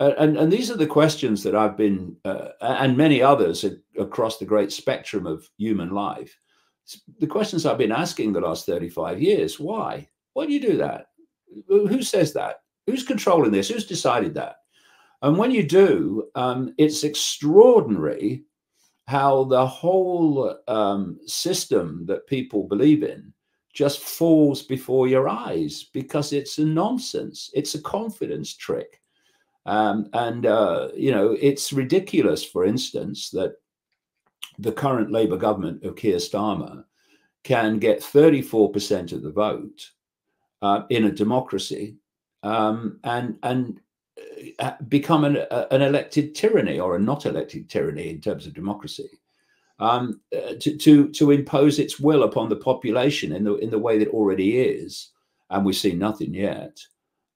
Uh, and, and these are the questions that I've been, uh, and many others across the great spectrum of human life, the questions I've been asking the last thirty-five years. Why? Why do you do that? Who says that? Who's controlling this? Who's decided that? And when you do, um, it's extraordinary how the whole um, system that people believe in just falls before your eyes, because it's a nonsense. It's a confidence trick. Um, and, uh, you know, it's ridiculous, for instance, that the current Labour government of Keir Starmer can get thirty-four percent of the vote uh, in a democracy um, and and become an, an elected tyranny, or a not elected tyranny in terms of democracy, um, to, to to impose its will upon the population in the in the way that it already is, and we've seen nothing yet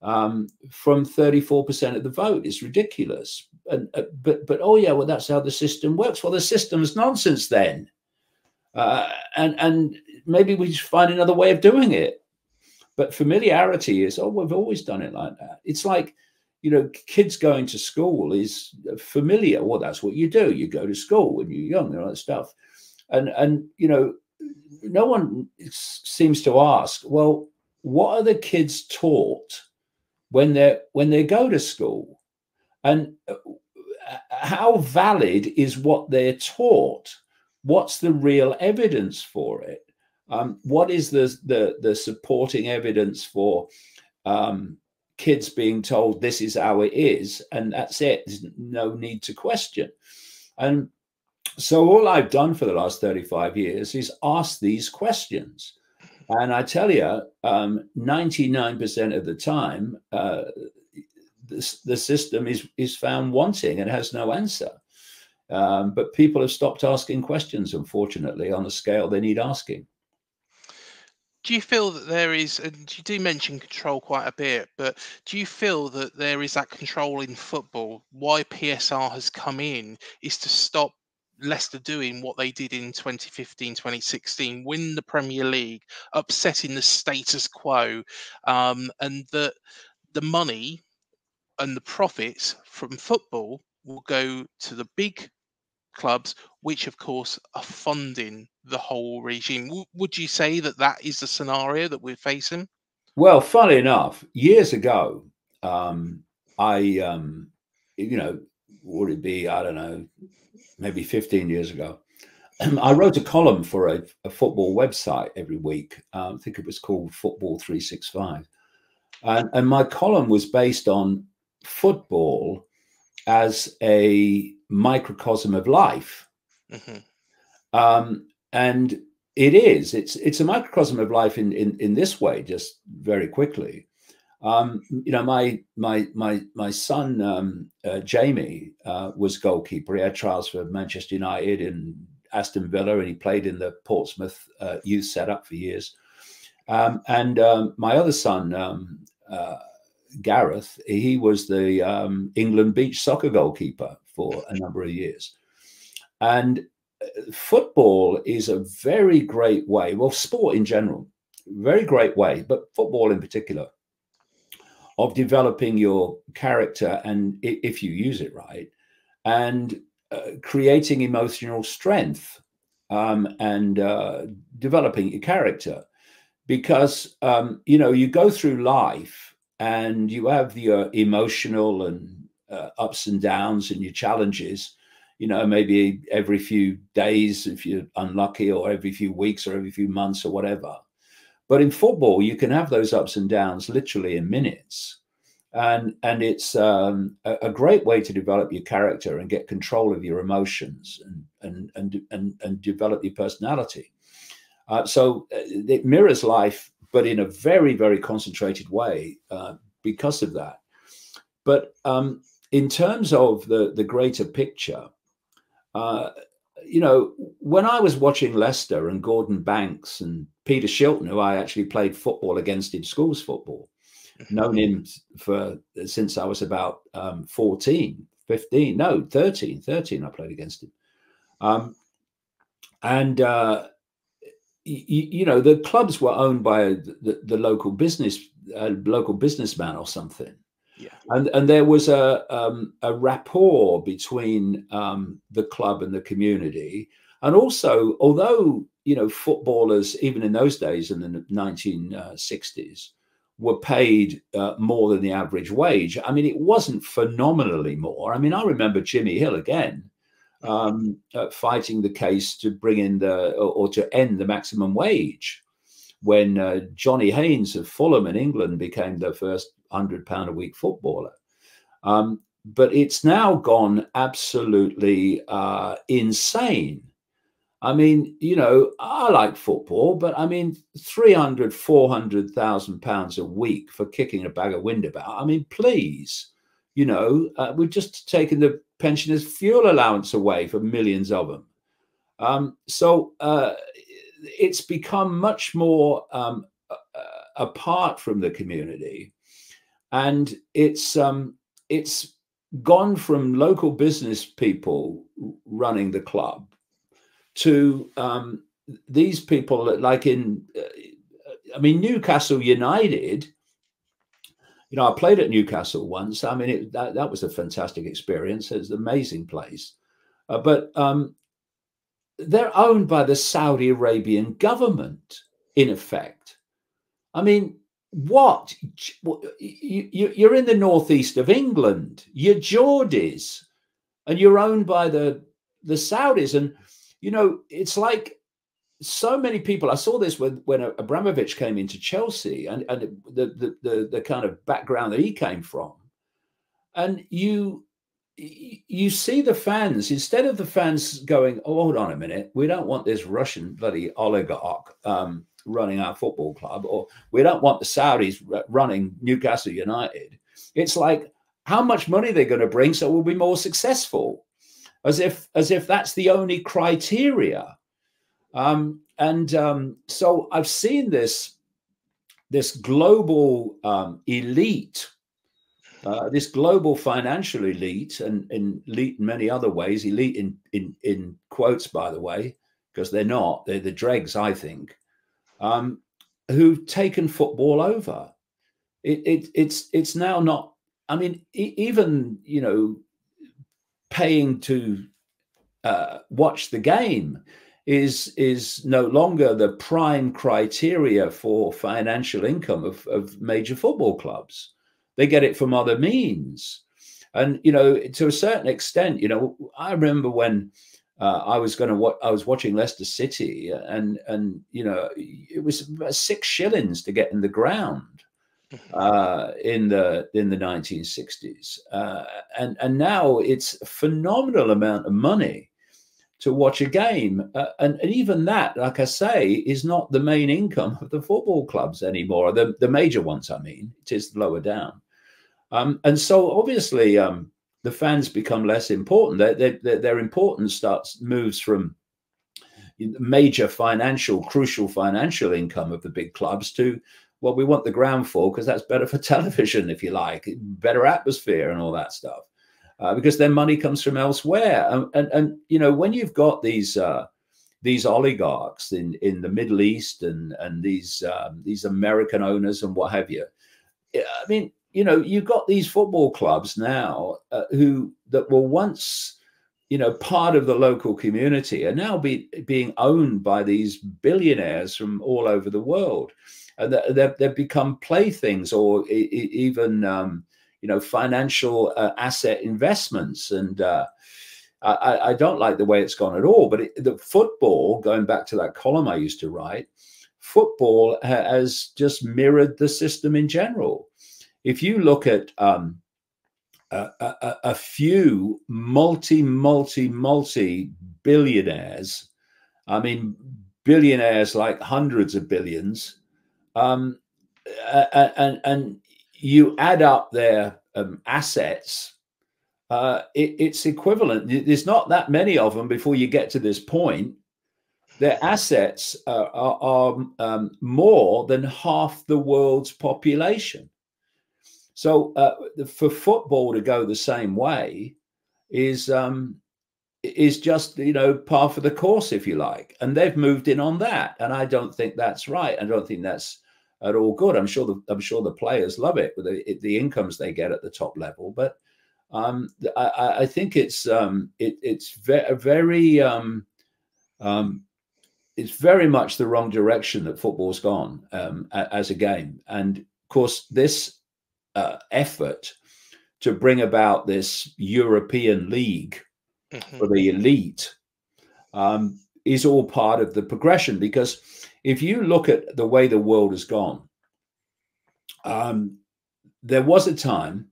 um, from thirty-four percent of the vote. It's ridiculous. And, uh, but, but, oh, yeah, well, that's how the system works. Well, the system's nonsense then. Uh, and, and maybe we should find another way of doing it. But familiarity is, oh, we've always done it like that. It's like, you know, kids going to school is familiar. Well, that's what you do. You go to school when you're young and all that stuff. And, and you know, no one seems to ask, well, what are the kids taught when they're, when they go to school? And how valid is what they're taught? What's the real evidence for it? Um, what is the, the, the supporting evidence for um, kids being told this is how it is, and that's it? There's no need to question. And so all I've done for the last thirty-five years is ask these questions. And I tell you, ninety-nine percent um, of the time, uh, this, the system is, is found wanting and has no answer. Um, but people have stopped asking questions, unfortunately, on a scale they need asking. Do you feel that there is, and you do mention control quite a bit, but do you feel that there is that control in football? Why P S R has come in is to stop Leicester doing what they did in twenty fifteen, twenty sixteen, win the Premier League, upsetting the status quo, um, and that the money and the profits from football will go to the big clubs, which of course are funding the whole regime. W would you say that that is the scenario that we're facing? Well, funny enough, years ago, um, I, um, you know, would it be, I don't know, maybe fifteen years ago, um, I wrote a column for a, a football website every week. Um, I think it was called Football three sixty-five. And, and my column was based on football as a microcosm of life. Mm-hmm. um, and it is, it's, it's a microcosm of life in, in, in this way, just very quickly. Um, you know, my, my, my, my son, um, uh, Jamie, uh, was goalkeeper. He had trials for Manchester United and Aston Villa, and he played in the Portsmouth, uh, youth setup for years. Um, and, um, my other son, um, uh, Gareth, he was the, um, England beach soccer goalkeeper for a number of years. And football is a very great way, well, sport in general, very great way, but football in particular, of developing your character, and if you use it right, and uh, creating emotional strength, um, and uh, developing your character. Because, um, you know, you go through life and you have your emotional and uh, ups and downs and your challenges, you know, maybe every few days if you're unlucky, or every few weeks, or every few months, or whatever. But in football, you can have those ups and downs literally in minutes. And, and it's um, a, a great way to develop your character and get control of your emotions, and, and, and, and, and develop your personality. Uh, so it mirrors life, but in a very, very concentrated way uh, because of that. But um, in terms of the, the greater picture, uh, you know, when I was watching Leicester and Gordon Banks and Peter Shilton, who I actually played football against in schools football, known him for since I was about um, fourteen, fifteen, no, thirteen, thirteen, I played against him. Um, and, uh, you know, the clubs were owned by the, the local business, uh, local businessman or something. Yeah. And, and there was a, um, a rapport between um, the club and the community. And also, although, you know, footballers, even in those days in the nineteen sixties, were paid uh, more than the average wage. I mean, it wasn't phenomenally more. I mean, I remember Jimmy Hill again um, uh, fighting the case to bring in the or, or to end the maximum wage when uh, Johnny Haynes of Fulham in England became the first hundred pound a week footballer. Um, but it's now gone absolutely uh, insane. I mean, you know, I like football, but I mean, three hundred, four hundred thousand pounds a week for kicking a bag of wind about. I mean, please, you know, uh, we've just taken the pensioners' fuel allowance away for millions of them. Um, so uh, it's become much more um, uh, apart from the community, and it's um, it's gone from local business people running the club to um, these people that, like in, uh, I mean, Newcastle United, you know, I played at Newcastle once. I mean, it, that, that was a fantastic experience. It was an amazing place. Uh, but um, they're owned by the Saudi Arabian government, in effect. I mean, what? You, you, you're in the northeast of England. You're Geordies. and you're owned by the the Saudis. And, you know, it's like so many people. I saw this when, when Abramovich came into Chelsea, and, and the, the, the, the kind of background that he came from. And you you see the fans, instead of the fans going, oh, hold on a minute, we don't want this Russian bloody oligarch um, running our football club, or we don't want the Saudis running Newcastle United. It's like, how much money they're going to bring so we'll be more successful, as if as if that's the only criteria. Um, and um, so I've seen this, this global um, elite, Uh, this global financial elite, and, and elite in many other ways, elite in, in, in quotes, by the way, because they're not, they're the dregs, I think, um, who've taken football over. It, it, it's, it's now not, I mean, e even, you know, paying to uh, watch the game is, is no longer the prime criteria for financial income of, of major football clubs. They get it from other means. And, you know, to a certain extent, you know, I remember when uh, I was going to what I was watching Leicester City, and, and, you know, it was six shillings to get in the ground uh, in the, in the nineteen sixties. Uh, and, and now it's a phenomenal amount of money to watch a game. Uh, and, and even that, like I say, is not the main income of the football clubs anymore. The, the major ones, I mean, it is lower down. Um, and so obviously um, the fans become less important. They, they, their importance starts moves from major financial, crucial financial income of the big clubs to, well, we want the ground for because that's better for television, if you like, better atmosphere and all that stuff, uh, because their money comes from elsewhere. And, and, and you know, when you've got these uh, these oligarchs in, in the Middle East and, and these, um, these American owners and what have you, I mean, you know, you've got these football clubs now uh, who that were once, you know, part of the local community are now be, being owned by these billionaires from all over the world. And they've, they've become playthings, or e even, um, you know, financial uh, asset investments. And uh, I, I don't like the way it's gone at all. But it, the football, going back to that column I used to write, football has just mirrored the system in general. If you look at um, a, a, a few multi, multi, multi billionaires, I mean, billionaires like hundreds of billions, um, and, and you add up their um, assets, uh, it, it's equivalent. There's not that many of them before you get to this point. Their assets are, are, are um, more than half the world's population. So uh, for football to go the same way is um, is just, you know, par for the course, if you like. And they've moved in on that, and I don't think that's right. I don't think that's at all good. I'm sure the I'm sure the players love it with the, the incomes they get at the top level, but um, I, I think it's um, it, it's ve very um, um, it's very much the wrong direction that football's gone um, as a game. And of course this. Uh, effort to bring about this European league mm-hmm. for the elite um, is all part of the progression, because if you look at the way the world has gone, um, there was a time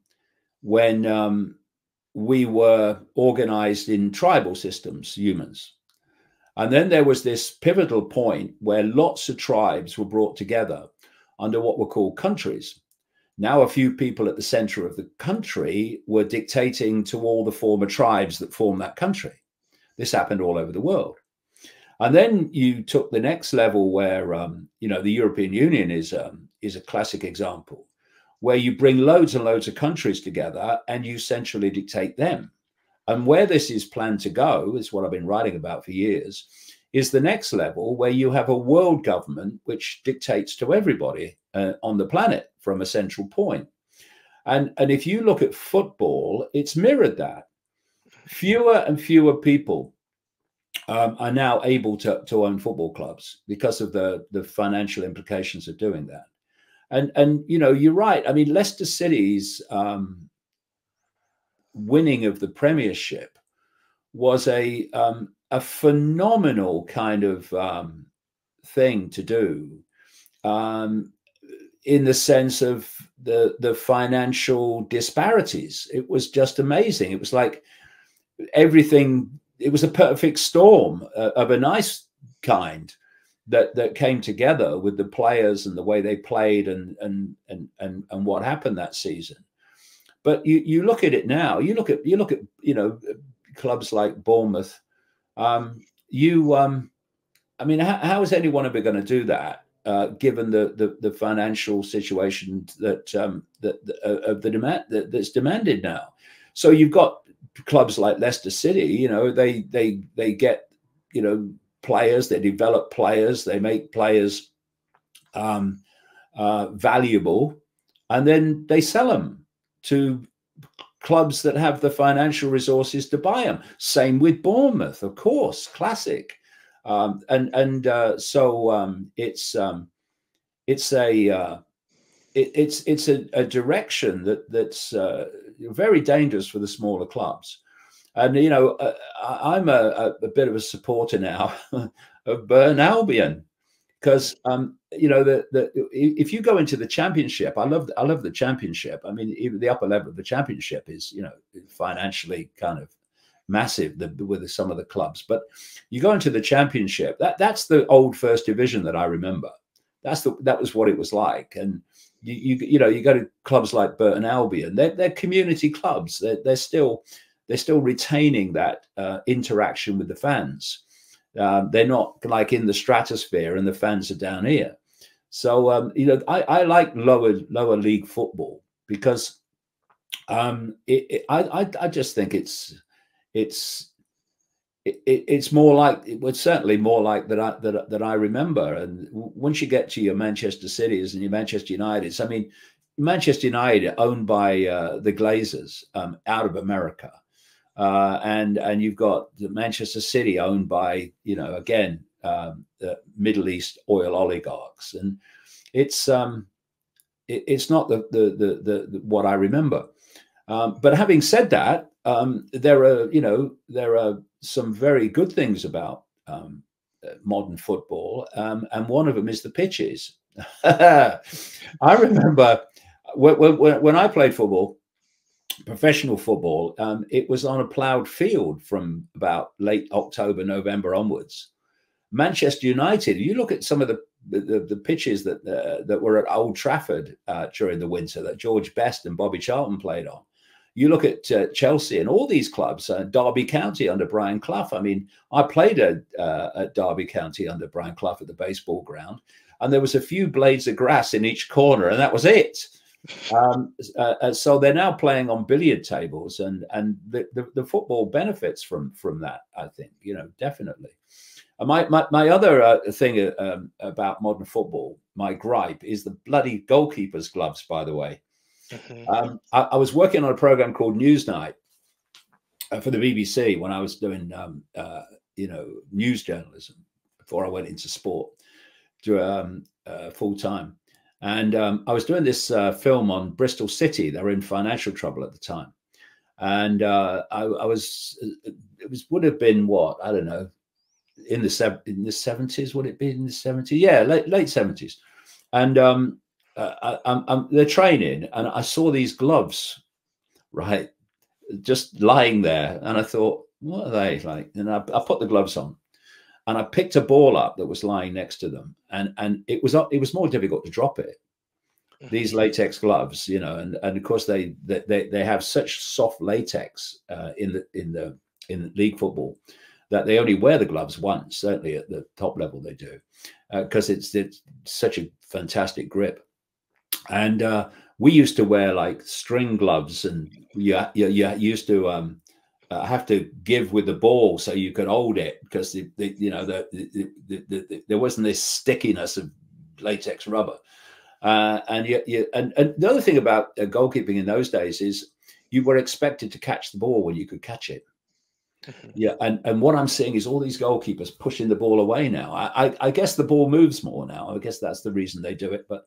when um, we were organized in tribal systems, humans. And then there was this pivotal point where lots of tribes were brought together under what were called countries. Now a few people at the center of the country were dictating to all the former tribes that formed that country. This happened all over the world. And then you took the next level where, um, you know, the European Union is, um, is a classic example, where you bring loads and loads of countries together and you centrally dictate them. And where this is planned to go, is what I've been writing about for years, is the next level where you have a world government which dictates to everybody uh, on the planet from a central point. And, and if you look at football, it's mirrored that. Fewer and fewer people um, are now able to, to own football clubs because of the, the financial implications of doing that. And, and, you know, you're right. I mean, Leicester City's um, winning of the Premiership was a um, a phenomenal kind of um, thing to do, um, in the sense of the the financial disparities. It was just amazing. It was like everything. It was a perfect storm uh, of a nice kind that that came together with the players and the way they played and and and and and what happened that season. But you you look at it now. You look at you look at you know clubs like Bournemouth. Um, you, um, I mean, how, how is anyone ever going to do that, uh, given the, the the financial situation that um, that the, uh, of the demand that, that's demanded now? So you've got clubs like Leicester City. You know, they they they get you know players, they develop players, they make players um, uh, valuable, and then they sell them to clubs that have the financial resources to buy them. Same with Bournemouth, of course, classic. Um, and and uh, so um, it's um, it's a uh, it, it's it's a, a direction that that's uh, very dangerous for the smaller clubs. And you know, uh, I'm a, a bit of a supporter now of Burn Albion, because um, you know, the, the if you go into the Championship, I love I love the Championship. I mean, even the upper level of the Championship is, you know, financially kind of massive, the, with some of the clubs. But you go into the Championship. That that's the old First Division that I remember. That's the that was what it was like. And you you, you know, you go to clubs like Burton Albion. They're, they're community clubs. They're they're still they're still retaining that uh, interaction with the fans. Um, they're not like in the stratosphere and the fans are down here. So, um, you know, I, I like lower lower league football, because um, it, it, I, I just think it's it's it, it's more like, it was certainly more like that, I, that, that I remember. And once you get to your Manchester Cities and your Manchester Uniteds, I mean, Manchester United owned by uh, the Glazers um, out of America. Uh, and and you've got the Manchester City owned by, you know, again, um, the Middle East oil oligarchs, and it's um, it, it's not the the, the the the what I remember. Um, but having said that, um, there are you know there are some very good things about um, modern football, um, and one of them is the pitches. I remember when, when, when I played football. Professional football, um, it was on a ploughed field from about late October, November onwards. Manchester United, you look at some of the the, the pitches that uh, that were at Old Trafford uh, during the winter that George Best and Bobby Charlton played on. You look at uh, Chelsea and all these clubs, uh, Derby County under Brian Clough. I mean, I played at, uh, at Derby County under Brian Clough at the baseball ground, and there was a few blades of grass in each corner, and that was it. Um, uh, so they're now playing on billiard tables, and and the, the, the football benefits from from that. I think, you know, definitely. And my my, my other uh, thing um, about modern football, my gripe is the bloody goalkeeper's gloves. By the way, okay. um, I, I was working on a program called Newsnight uh, for the B B C when I was doing um, uh, you know news journalism before I went into sport to um, uh, full time. And um, I was doing this uh, film on Bristol City. They were in financial trouble at the time, and uh, I, I was. It was would have been what I don't know, in the in the seventies. Would it be in the seventies? Yeah, late late seventies. And um, uh, I, I'm, I'm, they're training, and I saw these gloves, right, just lying there, and I thought, what are they like? And I, I put the gloves on. And I picked a ball up that was lying next to them, and and it was it was more difficult to drop it. These latex gloves, you know, and and of course they they they have such soft latex uh, in the in the in league football that they only wear the gloves once. Certainly at the top level they do, because uh, it's it's such a fantastic grip. And uh, we used to wear like string gloves, and you you, you used to. Um, Uh, have to give with the ball so you could hold it, because the, the, you know the, the, the, the, the, there wasn't this stickiness of latex rubber. Uh, and, you, you, and and the other thing about uh, goalkeeping in those days is you were expected to catch the ball when you could catch it. Yeah, and and what I'm seeing is all these goalkeepers pushing the ball away now. I, I, I guess the ball moves more now. I guess that's the reason they do it. But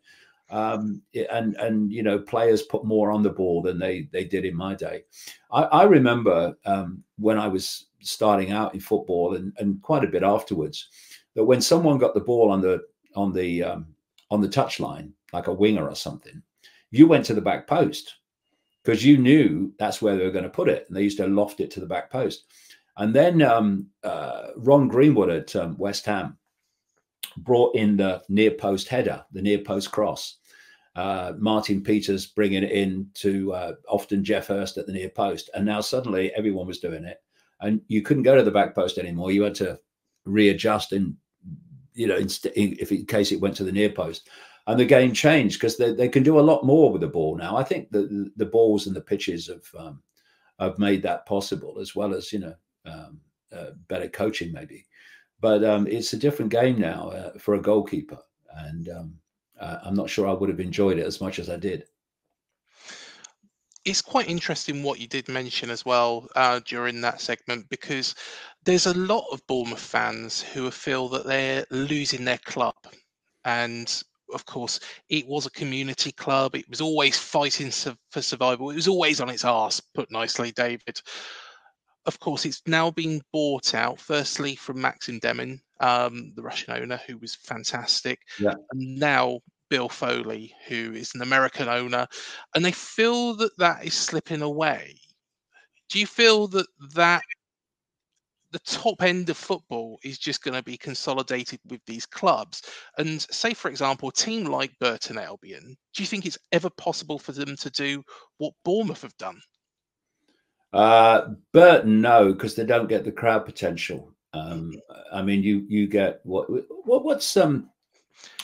Um, and, and, you know, players put more on the ball than they, they did in my day. I, I remember um, when I was starting out in football and, and quite a bit afterwards, that when someone got the ball on the, on the, um, on the touchline, like a winger or something, you went to the back post because you knew that's where they were going to put it. And they used to loft it to the back post. And then um, uh, Ron Greenwood at um, West Ham brought in the near post header, the near post cross. Uh, Martin Peters bringing it in to uh, often Jeff Hurst at the near post. And now suddenly everyone was doing it and you couldn't go to the back post anymore. You had to readjust in, you know, in, if in case it went to the near post. And the game changed because they, they can do a lot more with the ball now. I think the, the balls and the pitches have, um, have made that possible, as well as, you know, um, uh, better coaching maybe. But um, it's a different game now uh, for a goalkeeper. And um, Uh, I'm not sure I would have enjoyed it as much as I did. It's quite interesting what you did mention as well uh, during that segment, because there's a lot of Bournemouth fans who feel that they're losing their club. And of course, it was a community club. It was always fighting for survival. It was always on its arse, put nicely, David. Of course, it's now been bought out, firstly from Maxim Demin, um, the Russian owner, who was fantastic. Yeah. And now Bill Foley, who is an American owner, and they feel that that is slipping away. Do you feel that, that the top end of football is just going to be consolidated with these clubs? And say, for example, a team like Burton Albion, do you think it's ever possible for them to do what Bournemouth have done? Uh, Burton, no, because they don't get the crowd potential. Um, I mean, you you get what what what's um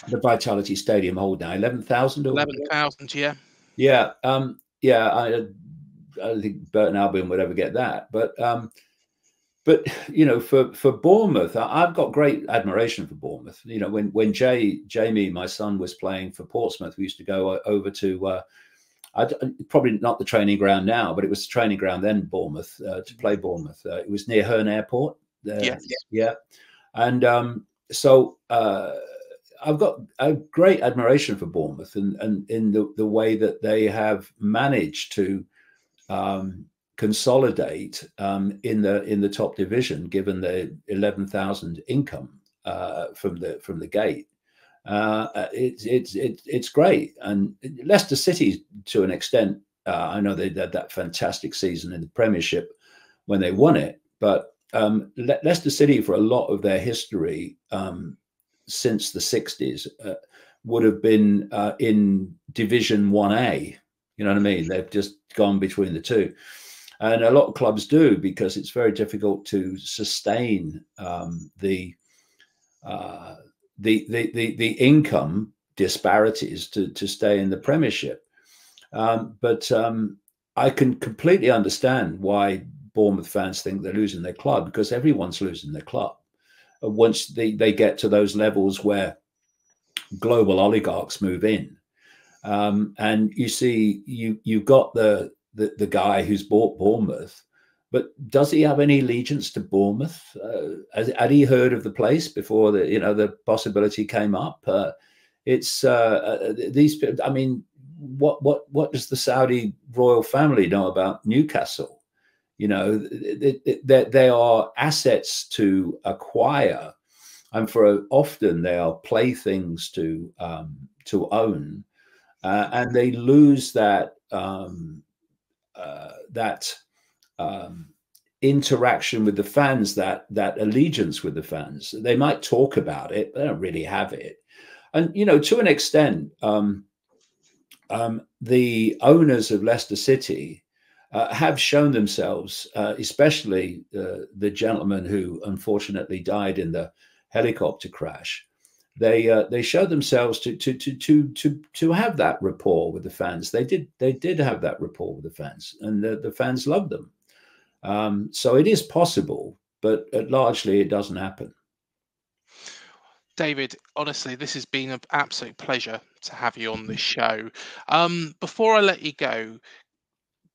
the Vitality Stadium hold now? Eleven thousand or eleven thousand? Yeah, yeah, um, yeah. I I don't think Burton Albion would ever get that, but um, but you know, for for Bournemouth, I, I've got great admiration for Bournemouth. You know, when when Jay Jamie, my son, was playing for Portsmouth, we used to go over to. Uh, I'd, probably not the training ground now, but it was the training ground then, Bournemouth, uh, to play Bournemouth. Uh, it was near Herne Airport. Uh, yes. Yeah. And um, so uh, I've got a great admiration for Bournemouth and, and in the, the way that they have managed to um, consolidate um, in the in the top division, given the eleven thousand income uh, from the from the gate. Uh, it's it's it, it's great, and Leicester City to an extent. Uh, I know they had that fantastic season in the Premiership when they won it, but um, Le Leicester City for a lot of their history um, since the sixties uh, would have been uh, in Division one A. You know what I mean? They've just gone between the two, and a lot of clubs do because it's very difficult to sustain um, the. Uh, The, the the the income disparities to to stay in the Premiership, um, but um, I can completely understand why Bournemouth fans think they're losing their club, because everyone's losing their club once they they get to those levels where global oligarchs move in, um, and you see you you've got the, the the guy who's bought Bournemouth. But does he have any allegiance to Bournemouth? Uh, has, had he heard of the place before the you know the possibility came up? Uh, it's uh, uh, these. I mean, what what what does the Saudi royal family know about Newcastle? You know, they, they, they are assets to acquire, and for often they are playthings to um, to own, uh, and they lose that um, uh, that. Um, interaction with the fans, that that allegiance with the fans. They might talk about it, but they don't really have it. And you know, to an extent, um, um, the owners of Leicester City uh, have shown themselves, uh, especially uh, the gentleman who unfortunately died in the helicopter crash. They uh, they showed themselves to to to to to to have that rapport with the fans. They did they did have that rapport with the fans, and the, the fans loved them. Um, so it is possible, but largely it doesn't happen. David, honestly, this has been an absolute pleasure to have you on this show. Um, before I let you go,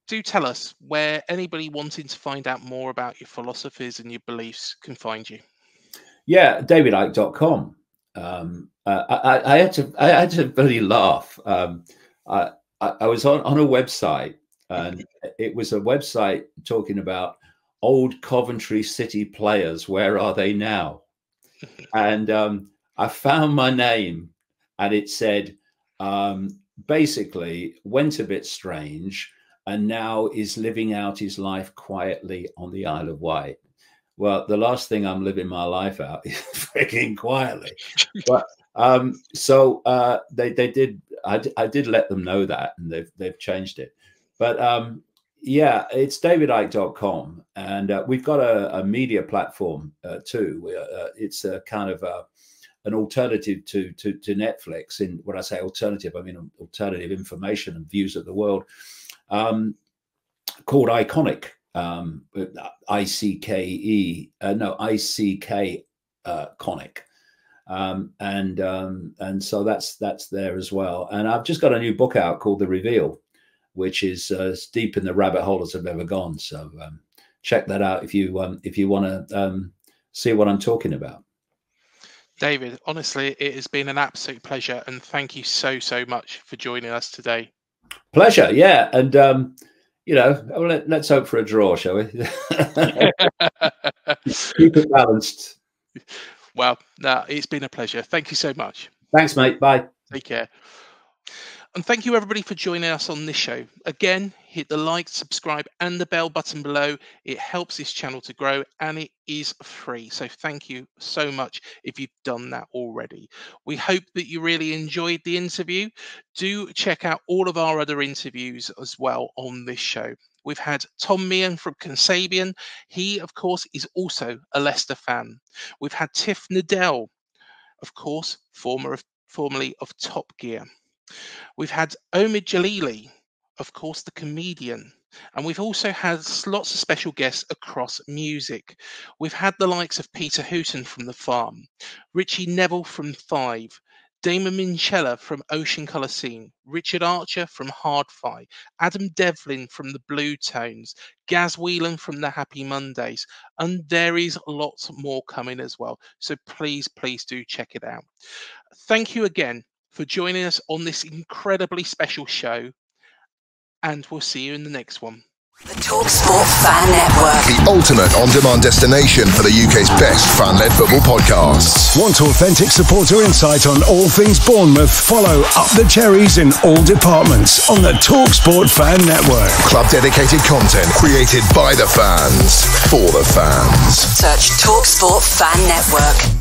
do tell us where anybody wanting to find out more about your philosophies and your beliefs can find you. Yeah, david icke dot com. um, uh, I, I had to I had to bloody laugh. Um, I, I, I was on, on a website, and it was a website talking about old Coventry City players. Where are they now? And um, I found my name, and it said, um, basically, went a bit strange and now is living out his life quietly on the Isle of Wight. Well, the last thing I'm living my life out is freaking quietly. But um, so uh, they they did. I, I did let them know that, and they've they've changed it. But um, yeah, it's david icke dot com, and uh, we've got a, a media platform uh, too. We, uh, it's a kind of a, an alternative to, to to Netflix. And when I say alternative, I mean alternative information and views of the world, um, called Iconic. Um, I C K E, uh, no, I C K, uh, Conic. Um, and, um, and so that's, that's there as well. And I've just got a new book out called The Reveal, which is uh, as deep in the rabbit hole as I've ever gone. So, um, check that out if you, um, if you want to, um, see what I'm talking about. David, honestly, it has been an absolute pleasure, and thank you so, so much for joining us today. Pleasure. Yeah. And, um, you know, let, let's hope for a draw, shall we? Keep it balanced. Well, no, it's been a pleasure. Thank you so much. Thanks, mate. Bye. Take care. And thank you, everybody, for joining us on this show. Again, hit the like, subscribe, and the bell button below. It helps this channel to grow, and it is free. So thank you so much if you've done that already. We hope that you really enjoyed the interview. Do check out all of our other interviews as well on this show. We've had Tom Meehan from Consabian. He, of course, is also a Leicester fan. We've had Tiff Nadell, of course, former of, formerly of Top Gear. We've had Omid Jalili, of course, the comedian. And we've also had lots of special guests across music. We've had the likes of Peter Hooton from The Farm, Richie Neville from Five, Damon Minchella from Ocean Colour Scene, Richard Archer from Hardfi, Adam Devlin from The Blue Tones, Gaz Whelan from The Happy Mondays, and there is lots more coming as well. So please, please do check it out. Thank you again for joining us on this incredibly special show, and we'll see you in the next one. The Talksport Fan Network, the ultimate on-demand destination for the U K's best fan-led football podcasts. Want authentic supporter insight on all things Bournemouth? Follow Up the Cherries in all departments on the Talksport Fan Network. Club-dedicated content created by the fans, for the fans. Search Talksport Fan Network.